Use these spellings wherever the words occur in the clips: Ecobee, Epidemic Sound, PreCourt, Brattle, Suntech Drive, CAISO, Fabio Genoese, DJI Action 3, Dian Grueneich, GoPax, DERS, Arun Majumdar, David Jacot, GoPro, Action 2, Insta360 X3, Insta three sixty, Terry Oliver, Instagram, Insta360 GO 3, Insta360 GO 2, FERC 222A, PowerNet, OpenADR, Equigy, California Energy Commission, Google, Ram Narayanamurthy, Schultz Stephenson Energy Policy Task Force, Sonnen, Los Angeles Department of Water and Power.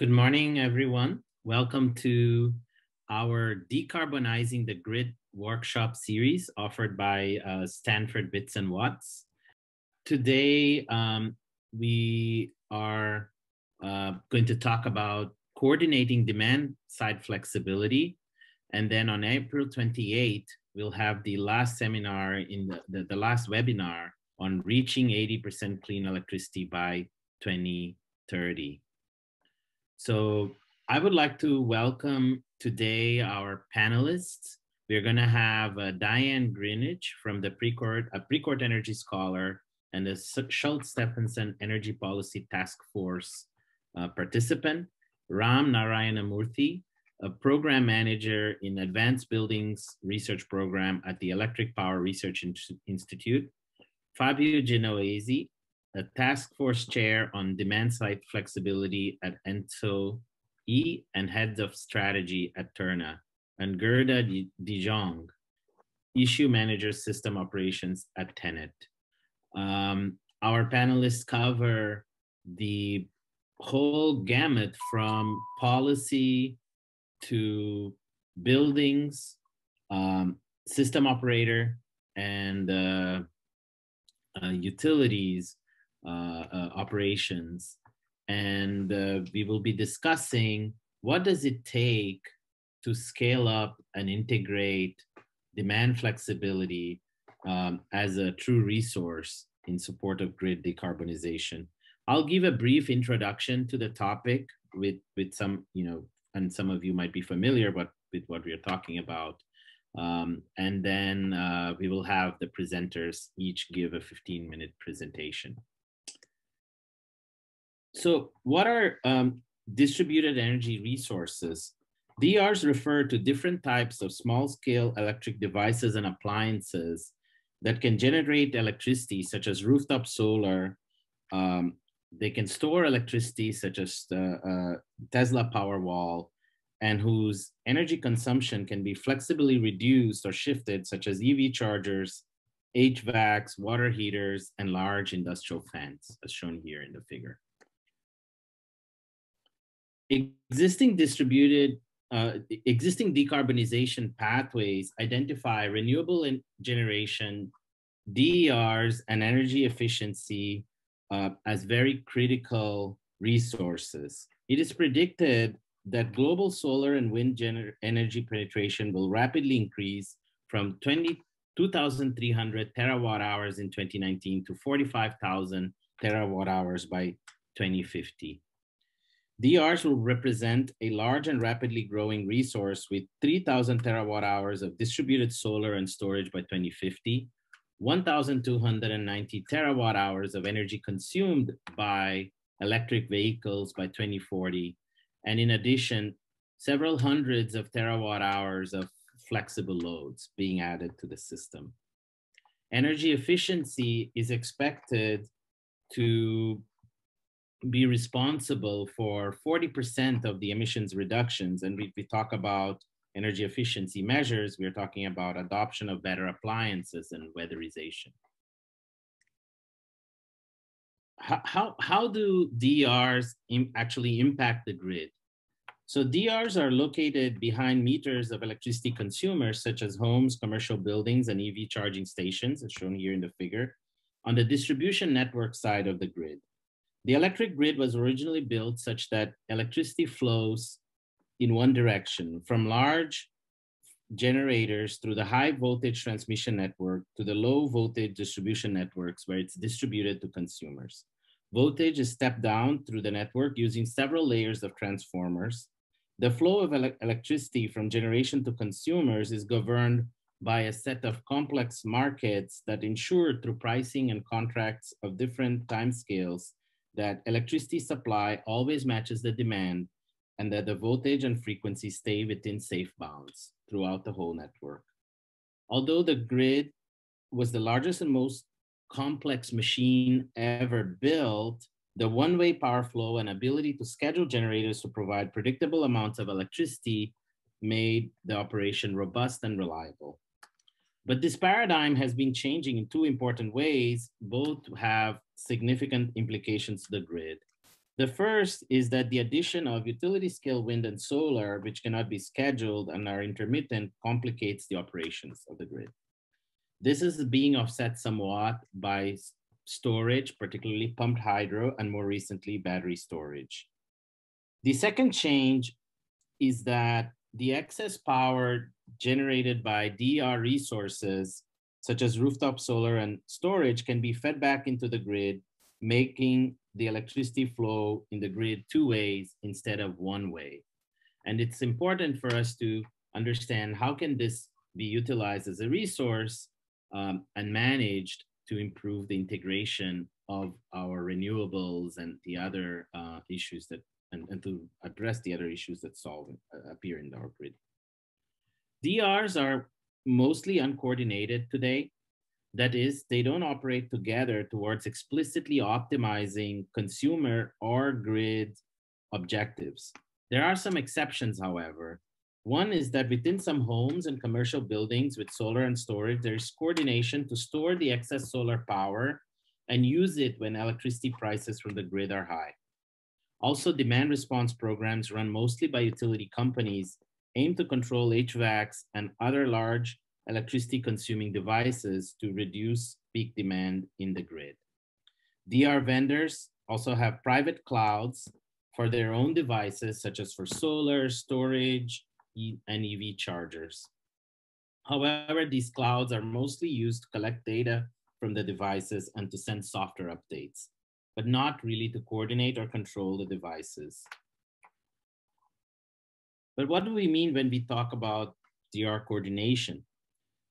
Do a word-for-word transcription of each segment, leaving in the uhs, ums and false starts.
Good morning, everyone. Welcome to our Decarbonizing the Grid workshop series offered by uh, Stanford Bits and Watts. Today, um, we are uh, going to talk about coordinating demand side flexibility. And then on April twenty-eighth, we'll have the last seminar, in the, the, the last webinar on reaching eighty percent clean electricity by twenty thirty. So I would like to welcome today our panelists. We're gonna have uh, Dian Grueneich from the PreCourt, a PreCourt Energy Scholar and a Schultz Stephenson Energy Policy Task Force uh, participant, Ram Narayanamurthy, a program manager in Advanced Buildings Research Program at the Electric Power Research Institute, Fabio Genoese, a task force chair on demand-side flexibility at ENTSO-E and heads of strategy at Terna, and Gerda de Jong, issue manager system operations at TenneT. Um, our panelists cover the whole gamut from policy to buildings, um, system operator, and uh, uh, utilities, Uh, uh, operations, and uh, we will be discussing what does it take to scale up and integrate demand flexibility um, as a true resource in support of grid decarbonization. I'll give a brief introduction to the topic with, with some, you know, and some of you might be familiar but with what we are talking about. Um, and then uh, we will have the presenters each give a fifteen minute presentation. So what are um, distributed energy resources? D Rs refer to different types of small-scale electric devices and appliances that can generate electricity, such as rooftop solar. Um, they can store electricity, such as the uh, Tesla Powerwall, and whose energy consumption can be flexibly reduced or shifted, such as E V chargers, H V A Cs, water heaters, and large industrial fans, as shown here in the figure. Existing distributed, uh, existing decarbonization pathways identify renewable generation, D E Rs, and energy efficiency uh, as very critical resources. It is predicted that global solar and wind energy penetration will rapidly increase from two thousand three hundred terawatt hours in twenty nineteen to forty-five thousand terawatt hours by twenty fifty. D Rs will represent a large and rapidly growing resource with three thousand terawatt hours of distributed solar and storage by twenty fifty, one thousand two hundred ninety terawatt hours of energy consumed by electric vehicles by twenty forty, and in addition, several hundreds of terawatt hours of flexible loads being added to the system. Energy efficiency is expected to be responsible for forty percent of the emissions reductions. And we, we talk about energy efficiency measures, we're talking about adoption of better appliances and weatherization. How, how, how do D Rs im- actually impact the grid? So D Rs are located behind meters of electricity consumers, such as homes, commercial buildings, and E V charging stations, as shown here in the figure, on the distribution network side of the grid. The electric grid was originally built such that electricity flows in one direction, from large generators through the high voltage transmission network to the low voltage distribution networks where it's distributed to consumers. Voltage is stepped down through the network using several layers of transformers. The flow of ele- electricity from generation to consumers is governed by a set of complex markets that ensure through pricing and contracts of different timescales that electricity supply always matches the demand and that the voltage and frequency stay within safe bounds throughout the whole network. Although the grid was the largest and most complex machine ever built, the one-way power flow and ability to schedule generators to provide predictable amounts of electricity made the operation robust and reliable. But this paradigm has been changing in two important ways. Both have significant implications to the grid. The first is that the addition of utility scale wind and solar, which cannot be scheduled and are intermittent, complicates the operations of the grid. This is being offset somewhat by storage, particularly pumped hydro, and more recently, battery storage. The second change is that the excess power generated by D E R resources, such as rooftop solar and storage, can be fed back into the grid, making the electricity flow in the grid two ways instead of one way. And it's important for us to understand how can this be utilized as a resource um, and managed to improve the integration of our renewables and the other uh, issues that, and, and to address the other issues that solve uh, appear in our grid. D Rs are mostly uncoordinated today. That is, they don't operate together towards explicitly optimizing consumer or grid objectives. There are some exceptions, however. One is that within some homes and commercial buildings with solar and storage, there is coordination to store the excess solar power and use it when electricity prices from the grid are high. Also, demand response programs run mostly by utility companies aim to control H V A Cs and other large electricity consuming devices to reduce peak demand in the grid. D R vendors also have private clouds for their own devices, such as for solar, storage, and E V chargers. However, these clouds are mostly used to collect data from the devices and to send software updates, but not really to coordinate or control the devices. But what do we mean when we talk about D R coordination?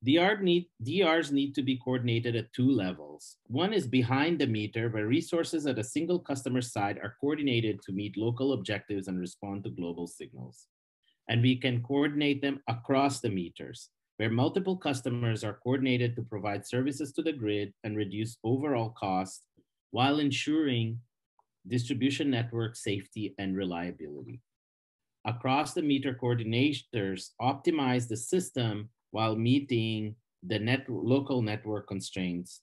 D R need, D Rs need to be coordinated at two levels. One is behind the meter, where resources at a single customer site are coordinated to meet local objectives and respond to global signals. And we can coordinate them across the meters, where multiple customers are coordinated to provide services to the grid and reduce overall cost while ensuring distribution network safety and reliability. Across the meter coordinators optimize the system while meeting the net, local network constraints.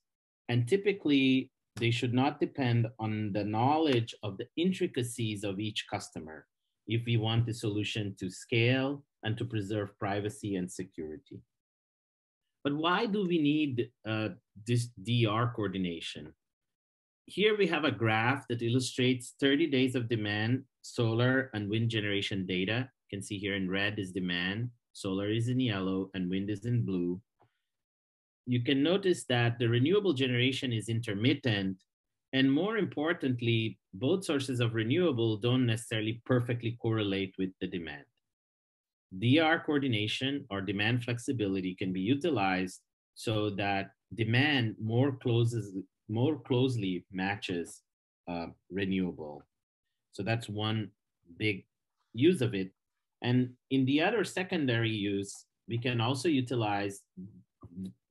And typically, they should not depend on the knowledge of the intricacies of each customer if we want the solution to scale and to preserve privacy and security. But why do we need uh, this D R coordination? Here we have a graph that illustrates thirty days of demand, solar and wind generation data. You can see here in red is demand, solar is in yellow, and wind is in blue. You can notice that the renewable generation is intermittent, and more importantly, both sources of renewable don't necessarily perfectly correlate with the demand. D R coordination or demand flexibility can be utilized so that demand more, closes, more closely matches uh, renewable. So that's one big use of it. And in the other secondary use, we can also utilize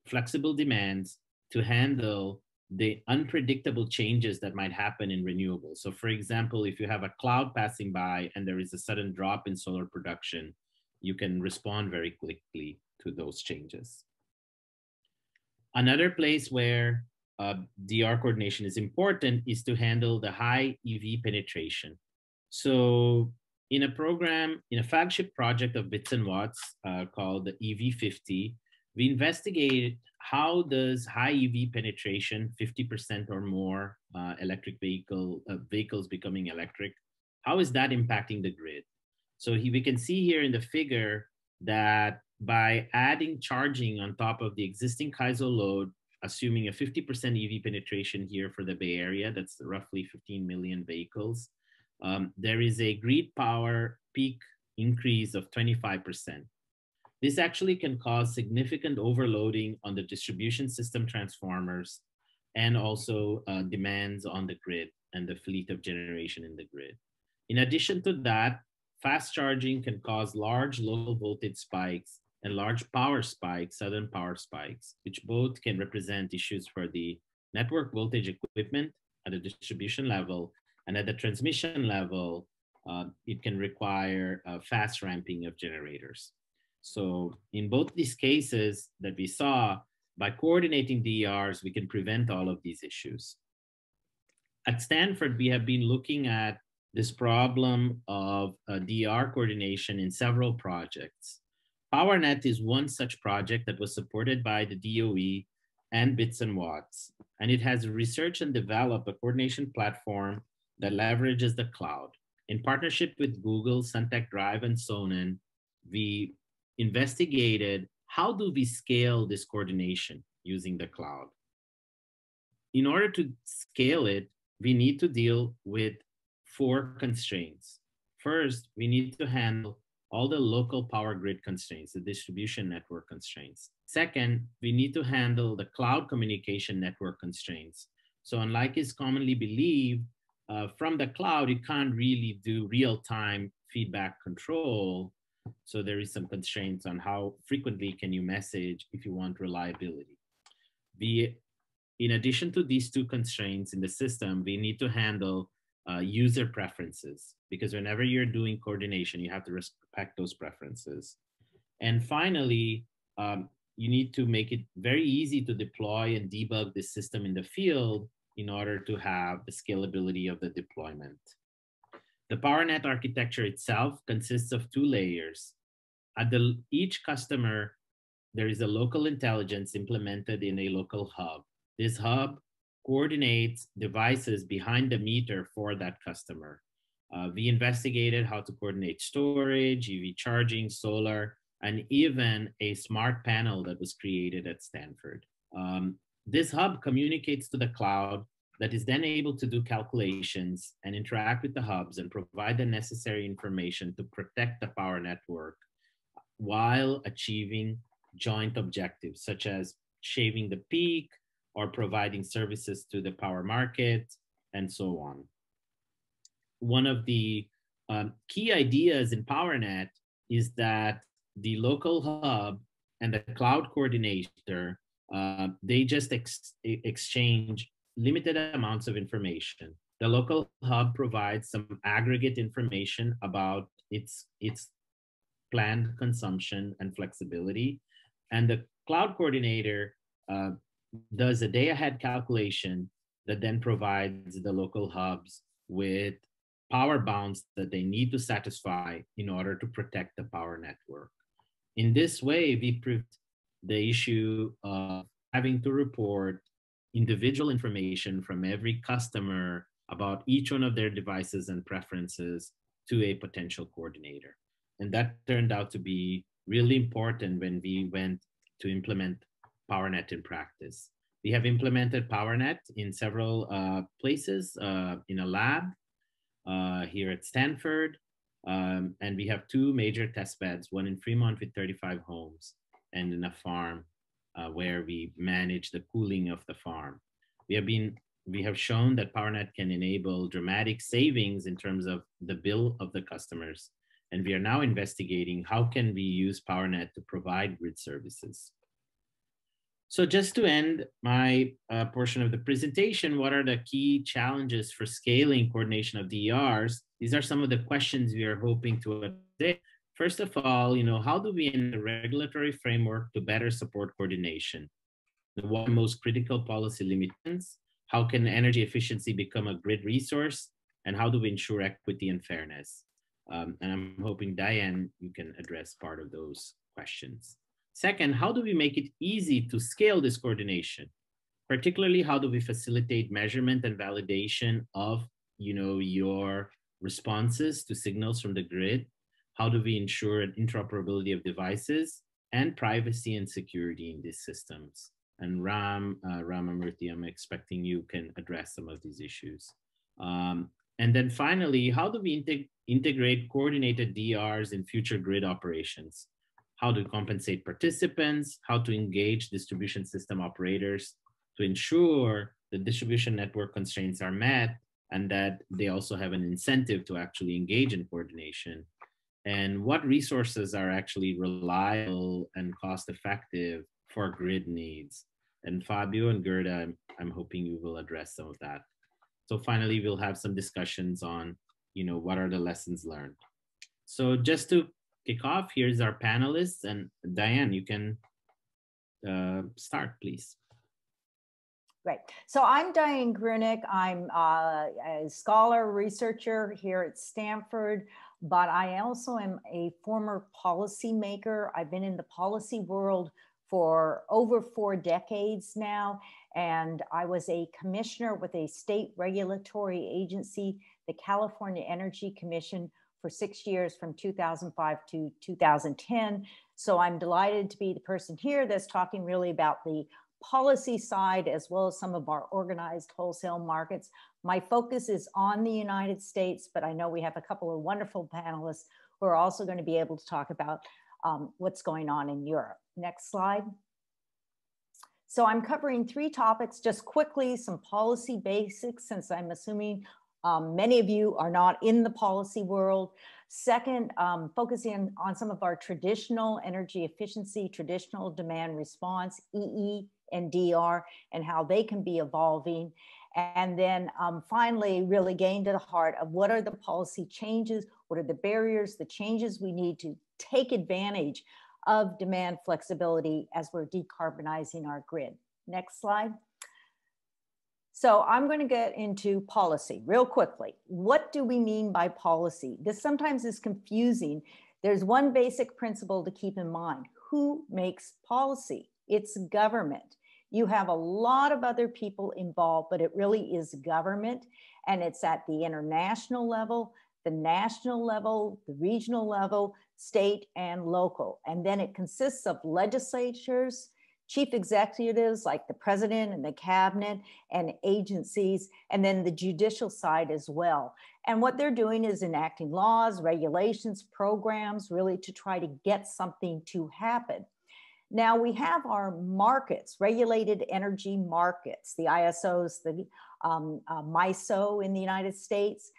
flexible demands to handle the unpredictable changes that might happen in renewables. So for example, if you have a cloud passing by and there is a sudden drop in solar production, you can respond very quickly to those changes. Another place where uh, D R coordination is important is to handle the high E V penetration. So in a program, in a flagship project of Bits and Watts uh, called the E V fifty, we investigated how does high E V penetration, fifty percent or more uh, electric vehicle, uh, vehicles becoming electric, how is that impacting the grid? So he, we can see here in the figure that by adding charging on top of the existing CAISO load, assuming a fifty percent E V penetration here for the Bay Area, that's roughly fifteen million vehicles, um, there is a grid power peak increase of twenty-five percent. This actually can cause significant overloading on the distribution system transformers and also uh, demands on the grid and the fleet of generation in the grid. In addition to that, fast charging can cause large low voltage spikes and large power spikes, sudden power spikes, which both can represent issues for the network voltage equipment at the distribution level, and at the transmission level, uh, it can require uh, fast ramping of generators. So in both these cases that we saw, by coordinating D E Rs, we can prevent all of these issues. At Stanford, we have been looking at this problem of uh, D R coordination in several projects. PowerNet is one such project that was supported by the D O E and Bits and Watts, and it has researched and developed a coordination platform that leverages the cloud. In partnership with Google, Suntech Drive, and Sonnen, we investigated how do we scale this coordination using the cloud. In order to scale it, we need to deal with four constraints. First, we need to handle all the local power grid constraints, the distribution network constraints. Second, we need to handle the cloud communication network constraints. So unlike is commonly believed, uh, from the cloud, you can't really do real-time feedback control. So there is some constraints on how frequently can you message if you want reliability. We, in addition to these two constraints in the system, we need to handle Uh, user preferences, because whenever you're doing coordination, you have to respect those preferences. And finally, um, you need to make it very easy to deploy and debug the system in the field in order to have the scalability of the deployment. The PowerNet architecture itself consists of two layers. At the, each customer, there is a local intelligence implemented in a local hub. This hub coordinates devices behind the meter for that customer. Uh, we investigated how to coordinate storage, E V charging, solar, and even a smart panel that was created at Stanford. Um, this hub communicates to the cloud that is then able to do calculations and interact with the hubs and provide the necessary information to protect the power network while achieving joint objectives, such as shaving the peak, or providing services to the power market, and so on. One of the um, key ideas in PowerNet is that the local hub and the cloud coordinator, uh, they just ex exchange limited amounts of information. The local hub provides some aggregate information about its, its planned consumption and flexibility, and the cloud coordinator uh, does a day-ahead calculation that then provides the local hubs with power bounds that they need to satisfy in order to protect the power network. In this way, we prevent the issue of having to report individual information from every customer about each one of their devices and preferences to a potential coordinator. And that turned out to be really important when we went to implement PowerNet in practice. We have implemented PowerNet in several uh, places, uh, in a lab uh, here at Stanford, um, and we have two major test beds, one in Fremont with thirty-five homes, and in a farm uh, where we manage the cooling of the farm. We have, been, we have shown that PowerNet can enable dramatic savings in terms of the bill of the customers, and we are now investigating how can we use PowerNet to provide grid services. So just to end my uh, portion of the presentation, what are the key challenges for scaling coordination of D E Rs? These are some of the questions we are hoping to address. First of all, you know, how do we end the regulatory framework to better support coordination? What are most critical policy limitations? How can energy efficiency become a grid resource? And how do we ensure equity and fairness? Um, and I'm hoping, Diane, you can address part of those questions. Second, how do we make it easy to scale this coordination? Particularly, how do we facilitate measurement and validation of, you know, your responses to signals from the grid? How do we ensure an interoperability of devices and privacy and security in these systems? And Ram, uh, Ramanamurthy, I'm expecting you can address some of these issues. Um, and then finally, how do we integ- integrate coordinated D Rs in future grid operations? How to compensate participants, how to engage distribution system operators to ensure the distribution network constraints are met and that they also have an incentive to actually engage in coordination, and what resources are actually reliable and cost-effective for grid needs. And Fabio and Gerda, I'm, I'm hoping you will address some of that. So finally, we'll have some discussions on, you know, what are the lessons learned. So just to kick off, here's our panelists, and Diane, you can uh, start, please. Right. So I'm Dian Grueneich. I'm uh, a scholar researcher here at Stanford, but I also am a former policymaker. I've been in the policy world for over four decades now, and I was a commissioner with a state regulatory agency, the California Energy Commission, for six years from two thousand five to two thousand ten. So I'm delighted to be the person here that's talking really about the policy side, as well as some of our organized wholesale markets. My focus is on the United States, but I know we have a couple of wonderful panelists who are also going to be able to talk about um, what's going on in Europe. Next slide. So I'm covering three topics just quickly, some policy basics, since I'm assuming um, many of you are not in the policy world. Second, um, focusing on some of our traditional energy efficiency, traditional demand response, E E, and D R, and how they can be evolving. And then um, finally, really getting to the heart of what are the policy changes, what are the barriers, the changes we need to take advantage of demand flexibility as we're decarbonizing our grid. Next slide. So I'm going to get into policy real quickly. What do we mean by policy? This sometimes is confusing. There's one basic principle to keep in mind. Who makes policy? It's government. You have a lot of other people involved, but it really is government. And it's at the international level, the national level, the regional level, state and local. And then it consists of legislatures, chief executives like the president and the cabinet and agencies, and then the judicial side as well. And what they're doing is enacting laws, regulations, programs, really to try to get something to happen. Now we have our markets, regulated energy markets, the I S Os, the um, uh, MISO in the United States.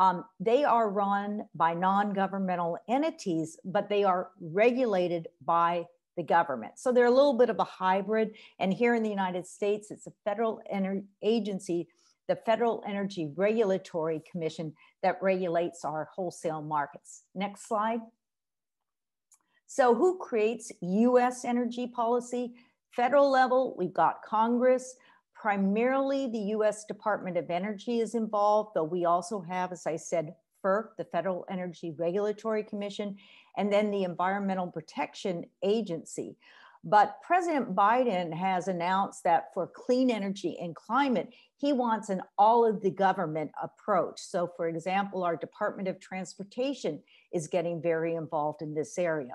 Um, they are run by non-governmental entities, but they are regulated by the government. So they're a little bit of a hybrid. And here in the United States, it's a federal energy agency, the Federal Energy Regulatory Commission, that regulates our wholesale markets. Next slide. So who creates U S energy policy? Federal level, we've got Congress. Primarily the U S Department of Energy is involved, though we also have, as I said, FERC, the Federal Energy Regulatory Commission, and then the Environmental Protection Agency. But President Biden has announced that for clean energy and climate, he wants an all of the government approach. So for example, our Department of Transportation is getting very involved in this area.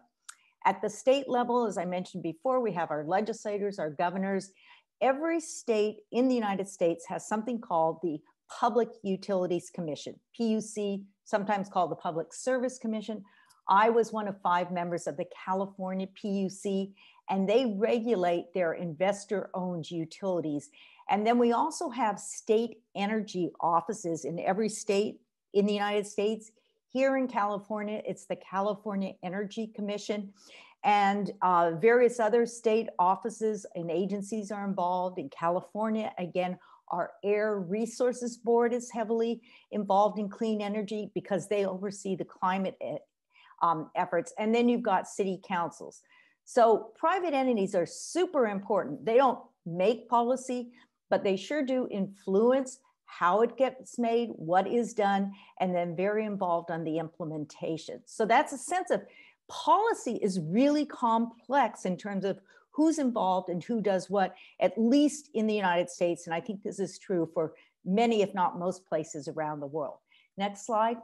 At the state level, as I mentioned before, we have our legislators, our governors. Every state in the United States has something called the Public Utilities Commission, P U C, sometimes called the Public Service Commission. I was one of five members of the California P U C, and they regulate their investor-owned utilities. And then we also have state energy offices in every state in the United States. Here in California, it's the California Energy Commission, and uh, various other state offices and agencies are involved. In California, again, our Air Resources Board is heavily involved in clean energy because they oversee the climate e um, efforts. And then you've got city councils. So private entities are super important. They don't make policy, but they sure do influence how it gets made, what is done, and then very involved on the implementation. So that's a sense of policy is really complex in terms of who's involved and who does what, at least in the United States. And I think this is true for many, if not most places around the world. Next slide.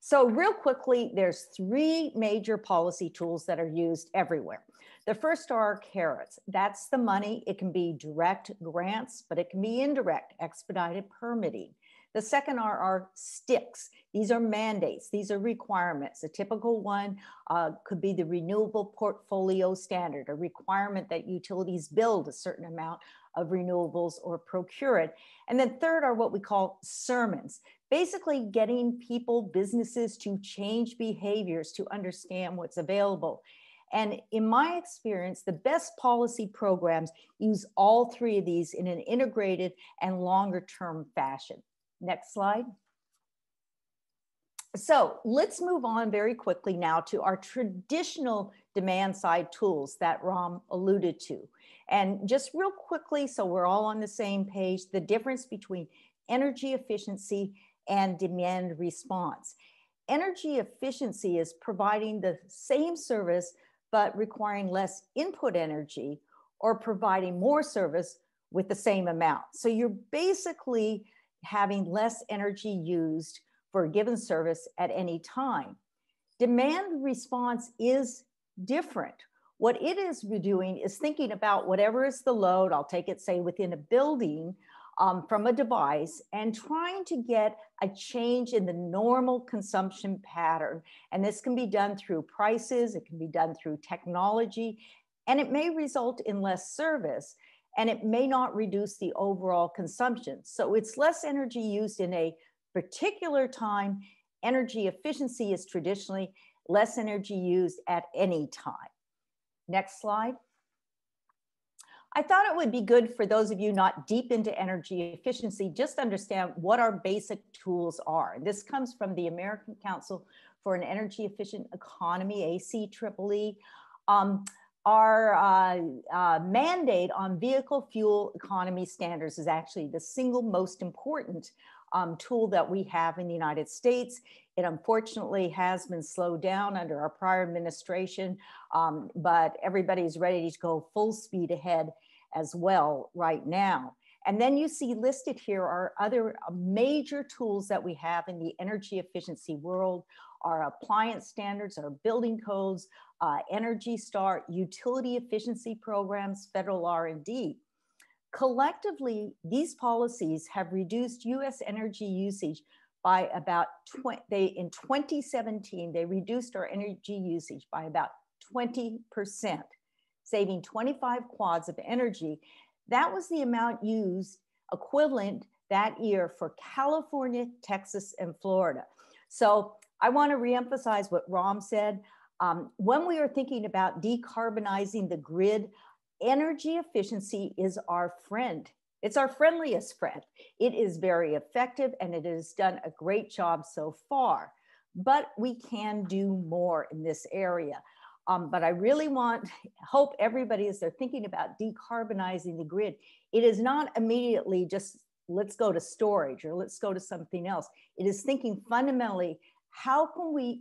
So real quickly, there's three major policy tools that are used everywhere. The first are our carrots. That's the money. It can be direct grants, but it can be indirect, expedited permitting. The second are our sticks. These are mandates. These are requirements. A typical one uh, could be the renewable portfolio standard, a requirement that utilities build a certain amount of renewables or procure it. And then third are what we call sermons. Basically getting people, businesses to change behaviors, to understand what's available. And in my experience, the best policy programs use all three of these in an integrated and longer term fashion. Next slide. So let's move on very quickly now to our traditional demand side tools that Ram alluded to. And just real quickly, so we're all on the same page, the difference between energy efficiency and demand response. Energy efficiency is providing the same service but requiring less input energy, or providing more service with the same amount. So you're basically having less energy used for a given service at any time. Demand response is different. What it is doing is thinking about whatever is the load, I'll take it, say, within a building um, from a device, and trying to get a change in the normal consumption pattern. And this can be done through prices, it can be done through technology, and it may result in less service, and it may not reduce the overall consumption. So it's less energy used in a particular time. Energy efficiency is traditionally less energy used at any time. Next slide. I thought it would be good for those of you not deep into energy efficiency, just understand what our basic tools are. This comes from the American Council for an Energy Efficient Economy, A C E E E. Um, Our uh, uh, mandate on vehicle fuel economy standards is actually the single most important um, tool that we have in the United States. It unfortunately has been slowed down under our prior administration, um, but everybody's ready to go full speed ahead as well right now. And then you see listed here are other major tools that we have in the energy efficiency world. Our appliance standards, our building codes, uh, Energy Star, utility efficiency programs, federal R and D. Collectively, these policies have reduced U S energy usage by about, they in twenty seventeen, they reduced our energy usage by about twenty percent, saving twenty-five quads of energy. That was the amount used equivalent that year for California, Texas, and Florida. So I want to reemphasize what Ram said. Um, when we are thinking about decarbonizing the grid, energy efficiency is our friend. It's our friendliest friend. It is very effective and it has done a great job so far, but we can do more in this area. Um, but I really want, hope everybody as they're thinking about decarbonizing the grid, it is not immediately just, let's go to storage or let's go to something else. It is thinking fundamentally, how can we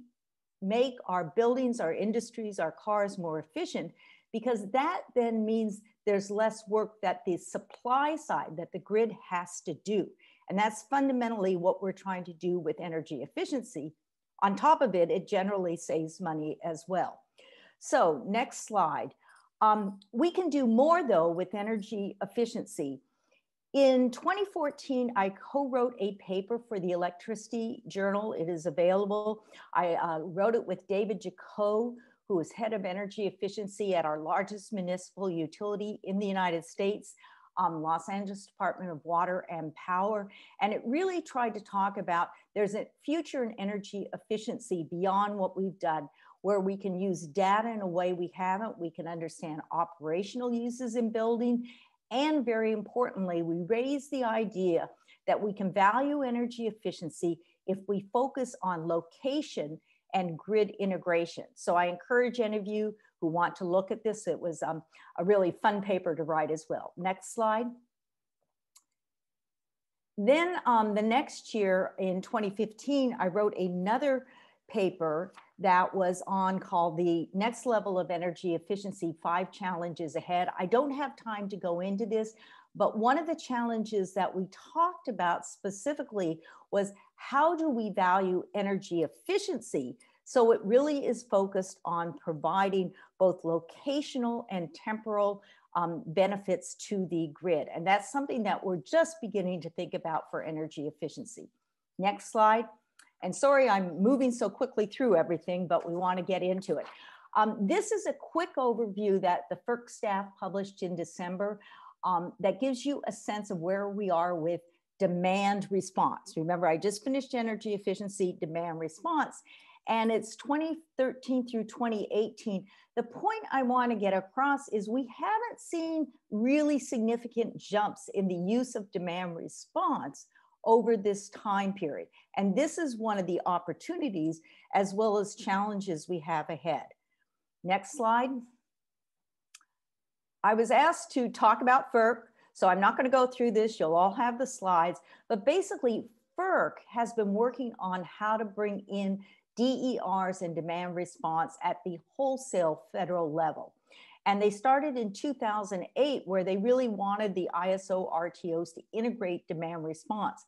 make our buildings, our industries, our cars more efficient? Because that then means there's less work that the supply side, that the grid has to do. And that's fundamentally what we're trying to do with energy efficiency. On top of it, it generally saves money as well. So next slide. Um, we can do more though with energy efficiency. In twenty fourteen, I co-wrote a paper for the Electricity Journal. It is available. I uh, wrote it with David Jacot, who is head of energy efficiency at our largest municipal utility in the United States, um, Los Angeles Department of Water and Power. And it really tried to talk about there's a future in energy efficiency beyond what we've done, where we can use data in a way we haven't. We can understand operational uses in building. And very importantly, we raise the idea that we can value energy efficiency if we focus on location and grid integration. So I encourage any of you who want to look at this. It was um, a really fun paper to write as well. Next slide. Then um, the next year in twenty fifteen, I wrote another paper that was on called the Next Level of Energy Efficiency, Five Challenges Ahead. I don't have time to go into this, but one of the challenges that we talked about specifically was how do we value energy efficiency? So it really is focused on providing both locational and temporal um, benefits to the grid. And that's something that we're just beginning to think about for energy efficiency. Next slide. And sorry, I'm moving so quickly through everything, but we want to get into it. Um, this is a quick overview that the F E R C staff published in December um, that gives you a sense of where we are with demand response. Remember, I just finished energy efficiency, demand response, and it's twenty thirteen through twenty eighteen. The point I want to get across is we haven't seen really significant jumps in the use of demand response over this time period. And this is one of the opportunities as well as challenges we have ahead. Next slide. I was asked to talk about FERC, so I'm not going to go through this. You'll all have the slides, but basically FERC has been working on how to bring in D E Rs and demand response at the wholesale federal level. And they started in two thousand eight, where they really wanted the I S O R T Os to integrate demand response.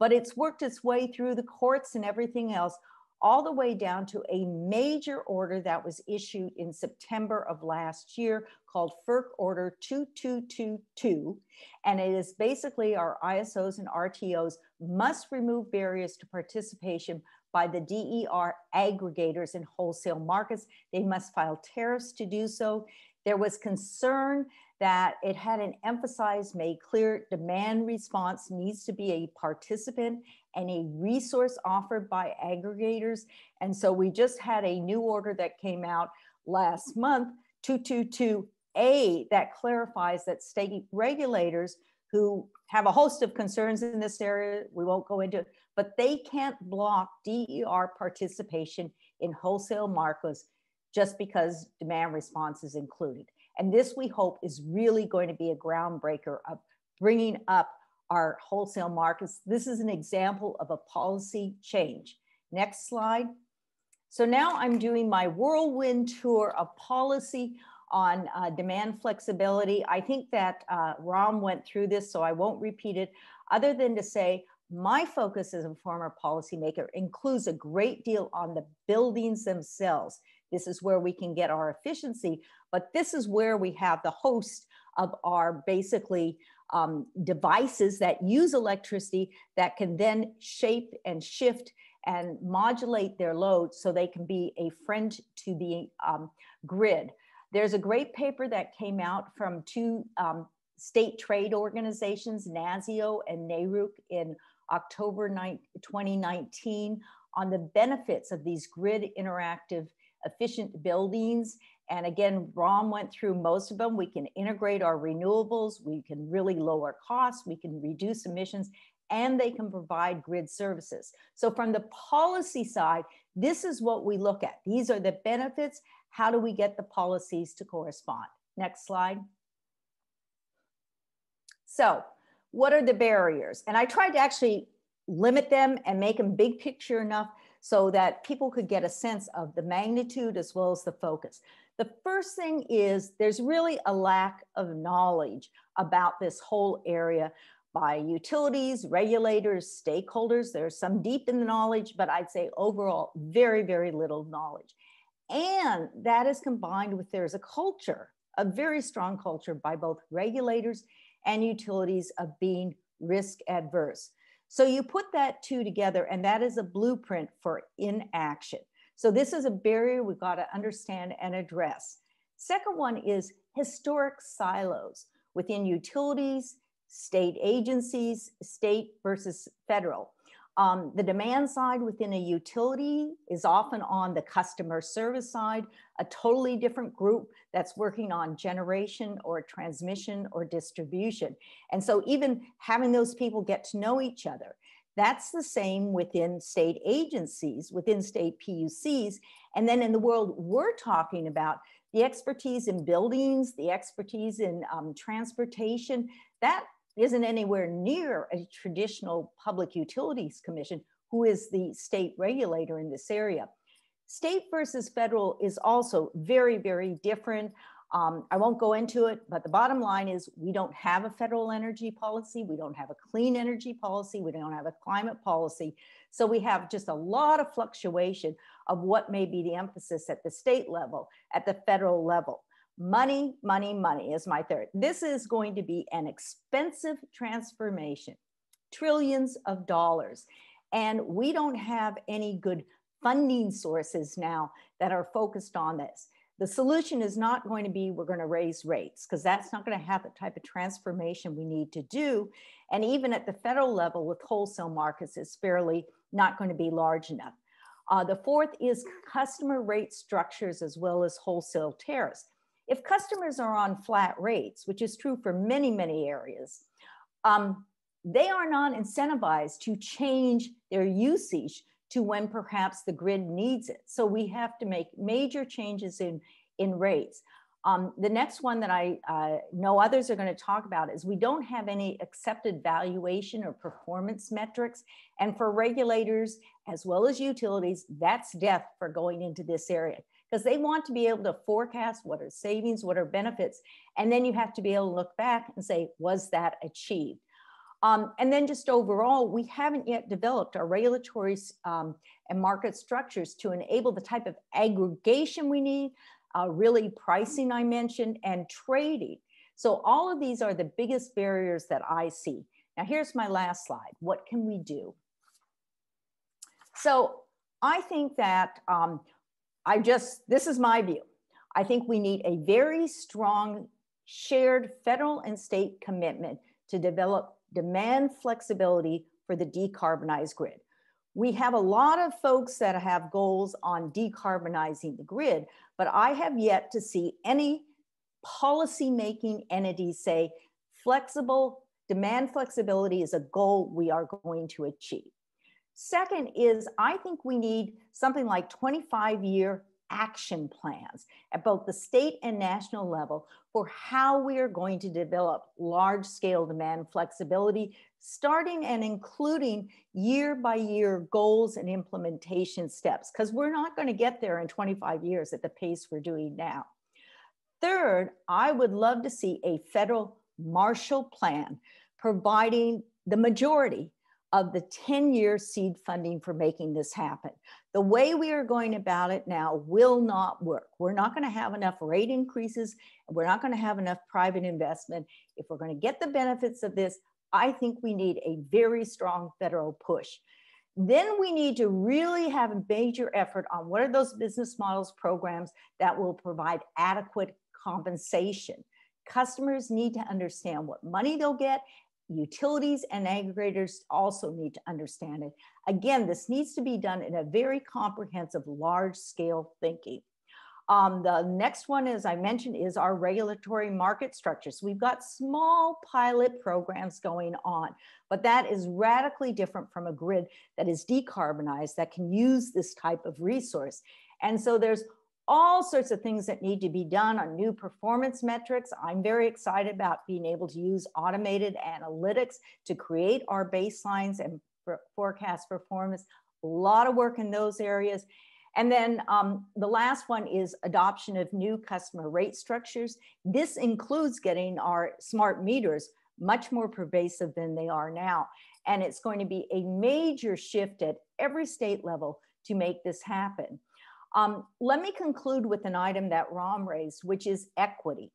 But it's worked its way through the courts and everything else, all the way down to a major order that was issued in September of last year called FERC Order two two two two. And it is basically our I S Os and R T Os must remove barriers to participation by the D E R aggregators in wholesale markets. They must file tariffs to do so. There was concern that it had an emphasized made clear demand response needs to be a participant and a resource offered by aggregators. And so we just had a new order that came out last month, two two two A, that clarifies that state regulators who have a host of concerns in this area, we won't go into it, but they can't block D E R participation in wholesale markets just because demand response is included. And this, we hope, is really going to be a groundbreaker of bringing up our wholesale markets. This is an example of a policy change. Next slide. So now I'm doing my whirlwind tour of policy on uh, demand flexibility. I think that uh, Ram went through this, so I won't repeat it, other than to say my focus as a former policymaker includes a great deal on the buildings themselves. This is where we can get our efficiency, but this is where we have the host of our basically um, devices that use electricity that can then shape and shift and modulate their load so they can be a friend to the um, grid. There's a great paper that came out from two um, state trade organizations, NASIO and NARUC, in October twenty nineteen on the benefits of these grid interactive efficient buildings. And again, Ram went through most of them. We can integrate our renewables, we can really lower costs, we can reduce emissions, and they can provide grid services. So from the policy side, this is what we look at. These are the benefits. How do we get the policies to correspond? Next slide. So what are the barriers? And I tried to actually limit them and make them big picture enough so that people could get a sense of the magnitude as well as the focus. The first thing is there's really a lack of knowledge about this whole area by utilities, regulators, stakeholders. There's some deep in the knowledge, but I'd say overall, very, very little knowledge. And that is combined with there's a culture, a very strong culture by both regulators and utilities of being risk adverse. So you put that two together, and that is a blueprint for inaction. So this is a barrier we've got to understand and address. Second one is historic silos within utilities, state agencies, state versus federal. Um, the demand side within a utility is often on the customer service side, a totally different group that's working on generation or transmission or distribution. And so even having those people get to know each other, that's the same within state agencies, within state P U Cs. And then in the world we're talking about, the expertise in buildings, the expertise in um, transportation, that isn't anywhere near a traditional public utilities commission, who is the state regulator in this area. State versus federal is also very, very different. Um, I won't go into it, but the bottom line is we don't have a federal energy policy. We don't have a clean energy policy. We don't have a climate policy. So we have just a lot of fluctuation of what may be the emphasis at the state level, at the federal level. Money, money, money is my third. This is going to be an expensive transformation, trillions of dollars. And we don't have any good funding sources now that are focused on this. The solution is not going to be we're going to raise rates, because that's not going to have the type of transformation we need to do. And even at the federal level with wholesale markets, it's fairly not going to be large enough. Uh, the fourth is customer rate structures as well as wholesale tariffs. If customers are on flat rates, which is true for many, many areas, um, they are not incentivized to change their usage to when perhaps the grid needs it. So we have to make major changes in, in rates. Um, the next one that I uh, know others are going to talk about is we don't have any accepted valuation or performance metrics. And for regulators, as well as utilities, that's death for going into this area, because they want to be able to forecast what are savings, what are benefits. And then you have to be able to look back and say, was that achieved? Um, and then just overall, we haven't yet developed our regulatory um, and market structures to enable the type of aggregation we need. Uh, really pricing I mentioned, and trading. So all of these are the biggest barriers that I see. Now here's my last slide. What can we do? So I think that um, I just, this is my view. I think we need a very strong shared federal and state commitment to develop demand flexibility for the decarbonized grid. We have a lot of folks that have goals on decarbonizing the grid, but I have yet to see any policymaking entity say flexible, demand flexibility is a goal we are going to achieve. Second is, I think we need something like twenty-five year action plans at both the state and national level for how we are going to develop large scale demand flexibility, starting and including year by year goals and implementation steps, because we're not going to get there in twenty-five years at the pace we're doing now. Third, I would love to see a federal Marshall Plan providing the majority of the ten year seed funding for making this happen. The way we are going about it now will not work. We're not gonna have enough rate increases. We're not gonna have enough private investment. If we're gonna get the benefits of this, I think we need a very strong federal push. Then we need to really have a major effort on what are those business models programs that will provide adequate compensation. Customers need to understand what money they'll get. Utilities and aggregators also need to understand it. Again, this needs to be done in a very comprehensive, large-scale thinking. Um, the next one, as I mentioned, is our regulatory market structures. We've got small pilot programs going on, but that is radically different from a grid that is decarbonized, that can use this type of resource. And so there's all sorts of things that need to be done on new performance metrics. I'm very excited about being able to use automated analytics to create our baselines and forecast performance. A lot of work in those areas. And then um, the last one is adoption of new customer rate structures. This includes getting our smart meters much more pervasive than they are now. And it's going to be a major shift at every state level to make this happen. Um, let me conclude with an item that Ram raised, which is equity.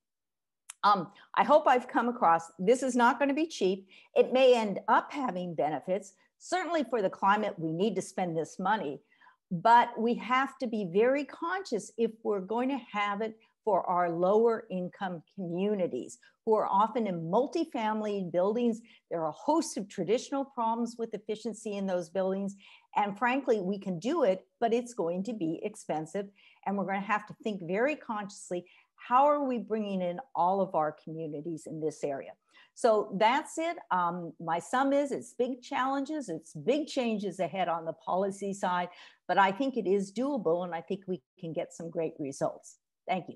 Um, I hope I've come across, this is not going to be cheap. It may end up having benefits. Certainly for the climate, we need to spend this money, but we have to be very conscious if we're going to have it for our lower income communities who are often in multifamily buildings. There are a host of traditional problems with efficiency in those buildings. And frankly, we can do it, but it's going to be expensive. And we're going to have to think very consciously, how are we bringing in all of our communities in this area? So that's it. Um, my sum is it's big challenges, it's big changes ahead on the policy side, but I think it is doable and I think we can get some great results. Thank you.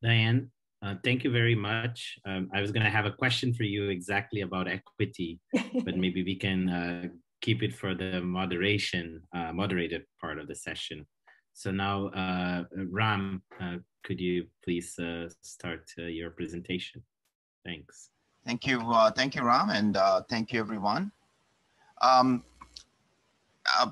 Diane, uh, thank you very much. Um, I was going to have a question for you exactly about equity, but maybe we can uh, keep it for the moderation, uh, moderated part of the session. So now, uh, Ram, uh, could you please uh, start uh, your presentation? Thanks. Thank you. Uh, thank you, Ram, and uh, thank you, everyone. Um, uh,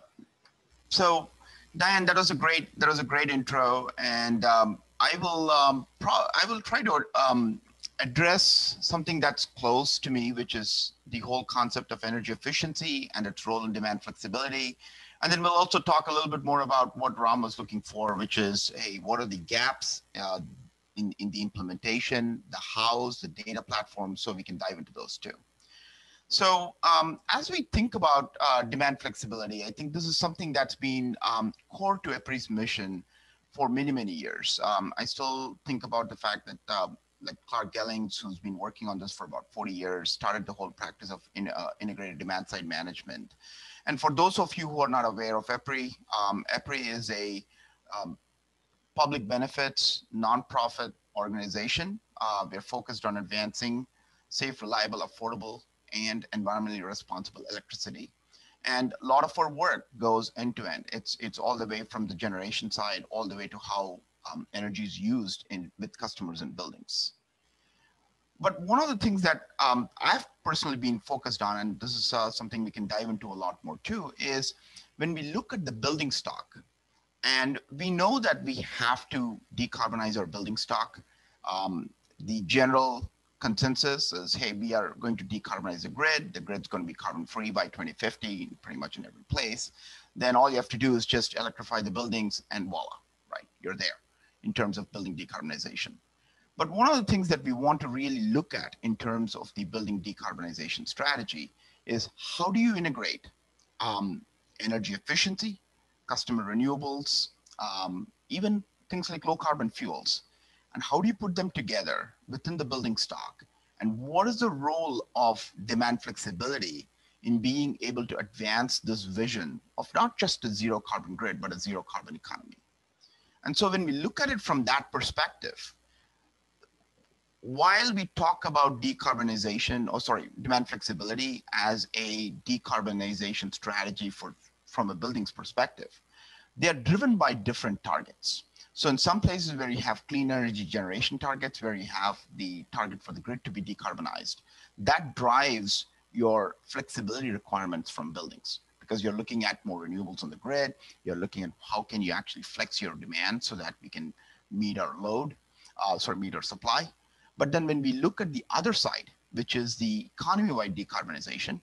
so, Diane, that was a great that was a great intro, and um, I will um, pro I will try to um, address something that's close to me, which is the whole concept of energy efficiency and its role in demand flexibility. And then we'll also talk a little bit more about what Ram was looking for, which is, hey, what are the gaps uh, in, in the implementation, the hows, the data platform, so we can dive into those too. So um, as we think about uh, demand flexibility, I think this is something that's been um, core to EPRI's mission for many, many years. Um, I still think about the fact that uh, like Clark Gellings, who's been working on this for about forty years, started the whole practice of in, uh, integrated demand side management. And for those of you who are not aware of EPRI, um, EPRI is a um, public benefit, nonprofit organization. Uh, we're focused on advancing safe, reliable, affordable, and environmentally responsible electricity. And a lot of our work goes end to end. It's, it's all the way from the generation side, all the way to how um, energy is used in, with customers and buildings. But one of the things that um, I've personally been focused on, and this is uh, something we can dive into a lot more too, is when we look at the building stock, and we know that we have to decarbonize our building stock. Um, the general consensus is, hey, we are going to decarbonize the grid. The grid's going to be carbon free by twenty fifty, pretty much in every place. Then all you have to do is just electrify the buildings and voila, right? You're there in terms of building decarbonization. But one of the things that we want to really look at in terms of the building decarbonization strategy is how do you integrate um, energy efficiency, customer renewables, um, even things like low carbon fuels, and how do you put them together within the building stock? And what is the role of demand flexibility in being able to advance this vision of not just a zero carbon grid, but a zero carbon economy? And so when we look at it from that perspective, while we talk about decarbonization, or sorry, demand flexibility as a decarbonization strategy for, from a building's perspective, they are driven by different targets. So in some places where you have clean energy generation targets, where you have the target for the grid to be decarbonized, that drives your flexibility requirements from buildings, because you're looking at more renewables on the grid. You're looking at how can you actually flex your demand so that we can meet our load, uh, sorry, meet our supply. But then when we look at the other side, which is the economy-wide decarbonization,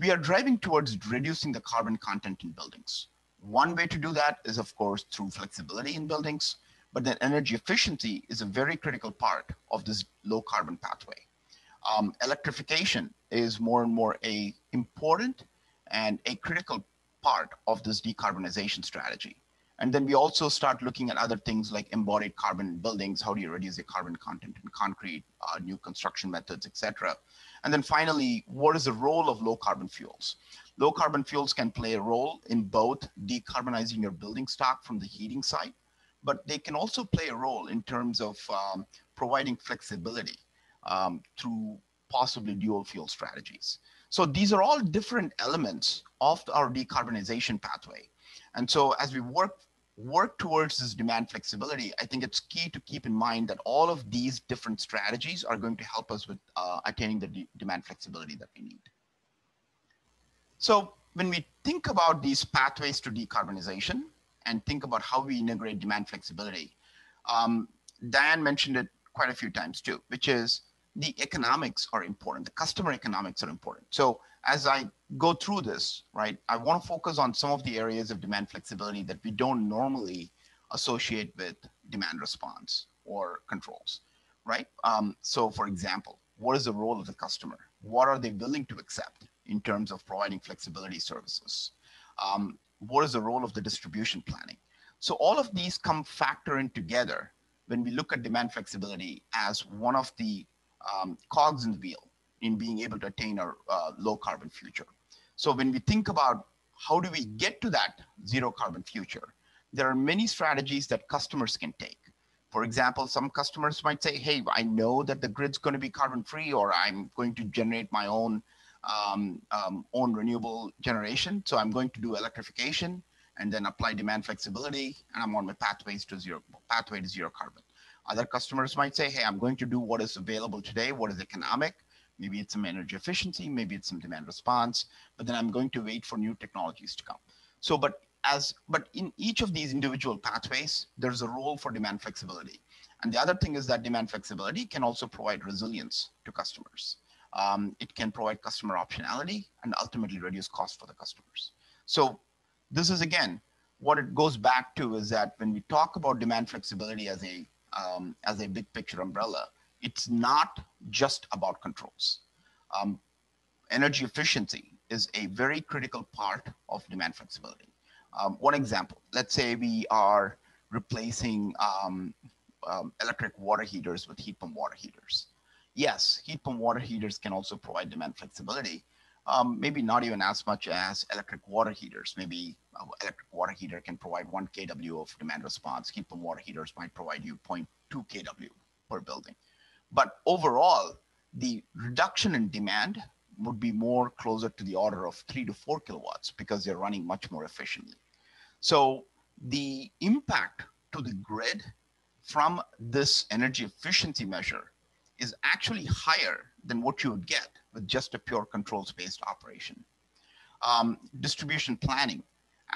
we are driving towards reducing the carbon content in buildings. One way to do that is, of course, through flexibility in buildings, but then energy efficiency is a very critical part of this low carbon pathway. Um, electrification is more and more a important and a critical part of this decarbonization strategy. And then we also start looking at other things like embodied carbon in buildings. How do you reduce the carbon content in concrete, uh, new construction methods, et cetera. And then finally, what is the role of low carbon fuels? Low carbon fuels can play a role in both decarbonizing your building stock from the heating side, but they can also play a role in terms of um, providing flexibility um, through possibly dual fuel strategies. So these are all different elements of our decarbonization pathway. And so as we work work towards this demand flexibility, I think it's key to keep in mind that all of these different strategies are going to help us with uh, attaining the de demand flexibility that we need. So when we think about these pathways to decarbonization and think about how we integrate demand flexibility, um, Diane mentioned it quite a few times too, which is the economics are important. The customer economics are important. So as I go through this, right, I want to focus on some of the areas of demand flexibility that we don't normally associate with demand response or controls, right? Um, so for example, what is the role of the customer? What are they willing to accept in terms of providing flexibility services? Um, what is the role of the distribution planning? So all of these come factor in together when we look at demand flexibility as one of the um, cogs in the wheel in being able to attain our uh, low carbon future. So when we think about how do we get to that zero carbon future, there are many strategies that customers can take. For example, some customers might say, hey, I know that the grid's going to be carbon free, or I'm going to generate my own, um, um, own renewable generation. So I'm going to do electrification and then apply demand flexibility, and I'm on my pathways to zero, pathway to zero carbon. Other customers might say, hey, I'm going to do what is available today, what is economic. Maybe it's some energy efficiency, maybe it's some demand response, but then I'm going to wait for new technologies to come. So, but as, but in each of these individual pathways, there's a role for demand flexibility. And the other thing is that demand flexibility can also provide resilience to customers. Um, it can provide customer optionality and ultimately reduce costs for the customers. So this is, again, what it goes back to is that when we talk about demand flexibility as a, um, as a big picture umbrella, it's not just about controls. Um, energy efficiency is a very critical part of demand flexibility. Um, one example, let's say we are replacing um, um, electric water heaters with heat pump water heaters. Yes, heat pump water heaters can also provide demand flexibility, um, maybe not even as much as electric water heaters. Maybe an electric water heater can provide one kilowatt of demand response. Heat pump water heaters might provide you zero point two kilowatt per building. But overall, the reduction in demand would be more closer to the order of three to four kilowatts because they're running much more efficiently. So the impact to the grid from this energy efficiency measure is actually higher than what you would get with just a pure controls-based operation. Um, distribution planning,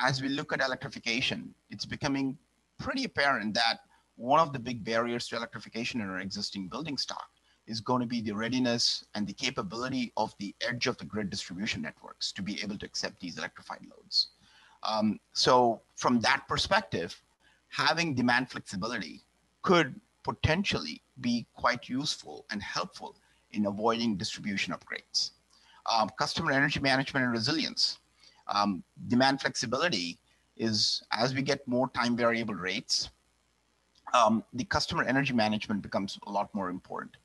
as we look at electrification, it's becoming pretty apparent that one of the big barriers to electrification in our existing building stock is going to be the readiness and the capability of the edge of the grid distribution networks to be able to accept these electrified loads. Um, so from that perspective, having demand flexibility could potentially be quite useful and helpful in avoiding distribution upgrades. Um, customer energy management and resilience. Um, demand flexibility is, as we get more time variable rates, um, the customer energy management becomes a lot more important.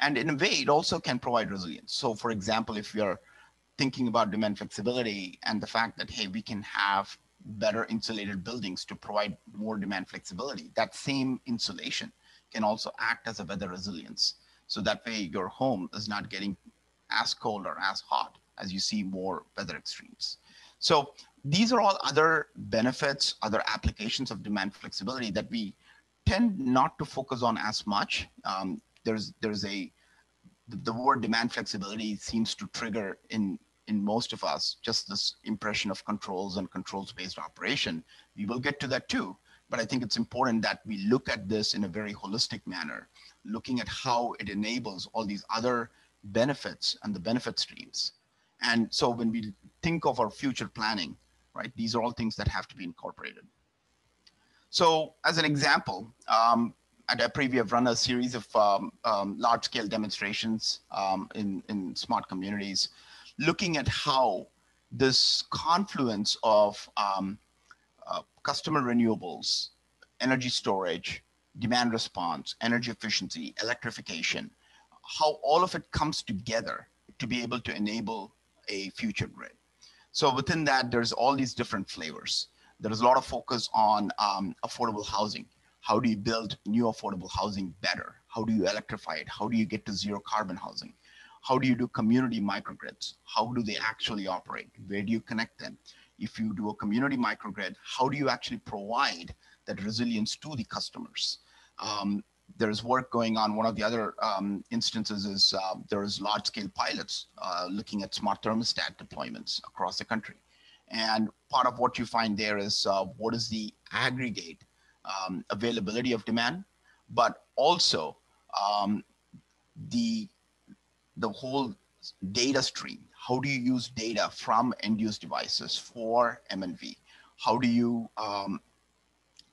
And in a way, it also can provide resilience. So for example, if you're thinking about demand flexibility and the fact that, hey, we can have better insulated buildings to provide more demand flexibility, that same insulation can also act as a weather resilience. So that way your home is not getting as cold or as hot as you see more weather extremes. So these are all other benefits, other applications of demand flexibility that we tend not to focus on as much. Um, There's, there's a, the word demand flexibility seems to trigger in, in most of us, just this impression of controls and controls-based operation. We will get to that too, but I think it's important that we look at this in a very holistic manner, looking at how it enables all these other benefits and the benefit streams. And so when we think of our future planning, right, these are all things that have to be incorporated. So as an example, um, at E P R I, we have run a series of um, um, large-scale demonstrations um, in, in smart communities, looking at how this confluence of um, uh, customer renewables, energy storage, demand response, energy efficiency, electrification, how all of it comes together to be able to enable a future grid. So within that, there's all these different flavors. There's a lot of focus on um, affordable housing. How do you build new affordable housing better? How do you electrify it? How do you get to zero carbon housing? How do you do community microgrids? How do they actually operate? Where do you connect them? If you do a community microgrid, how do you actually provide that resilience to the customers? Um, there's work going on. One of the other um, instances is uh, there's large scale pilots uh, looking at smart thermostat deployments across the country. And part of what you find there is uh, what is the aggregate Um, availability of demand, but also um, the, the whole data stream. How do you use data from end-use devices for M N V? How do you um,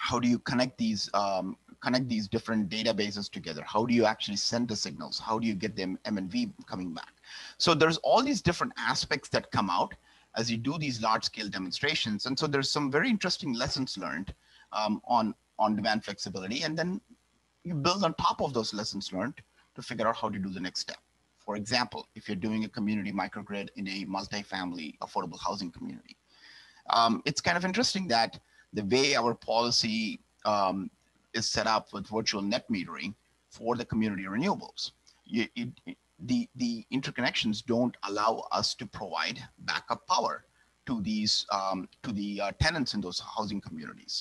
how do you connect these um, connect these different databases together? How do you actually send the signals? How do you get them M N V coming back? So there's all these different aspects that come out as you do these large-scale demonstrations, and so there's some very interesting lessons learned Um, on on-demand flexibility, and then you build on top of those lessons learned to figure out how to do the next step. For example, if you're doing a community microgrid in a multi-family affordable housing community, um, it's kind of interesting that the way our policy um, is set up with virtual net metering for the community renewables, you, it, it, the, the interconnections don't allow us to provide backup power to these um, to the uh, tenants in those housing communities,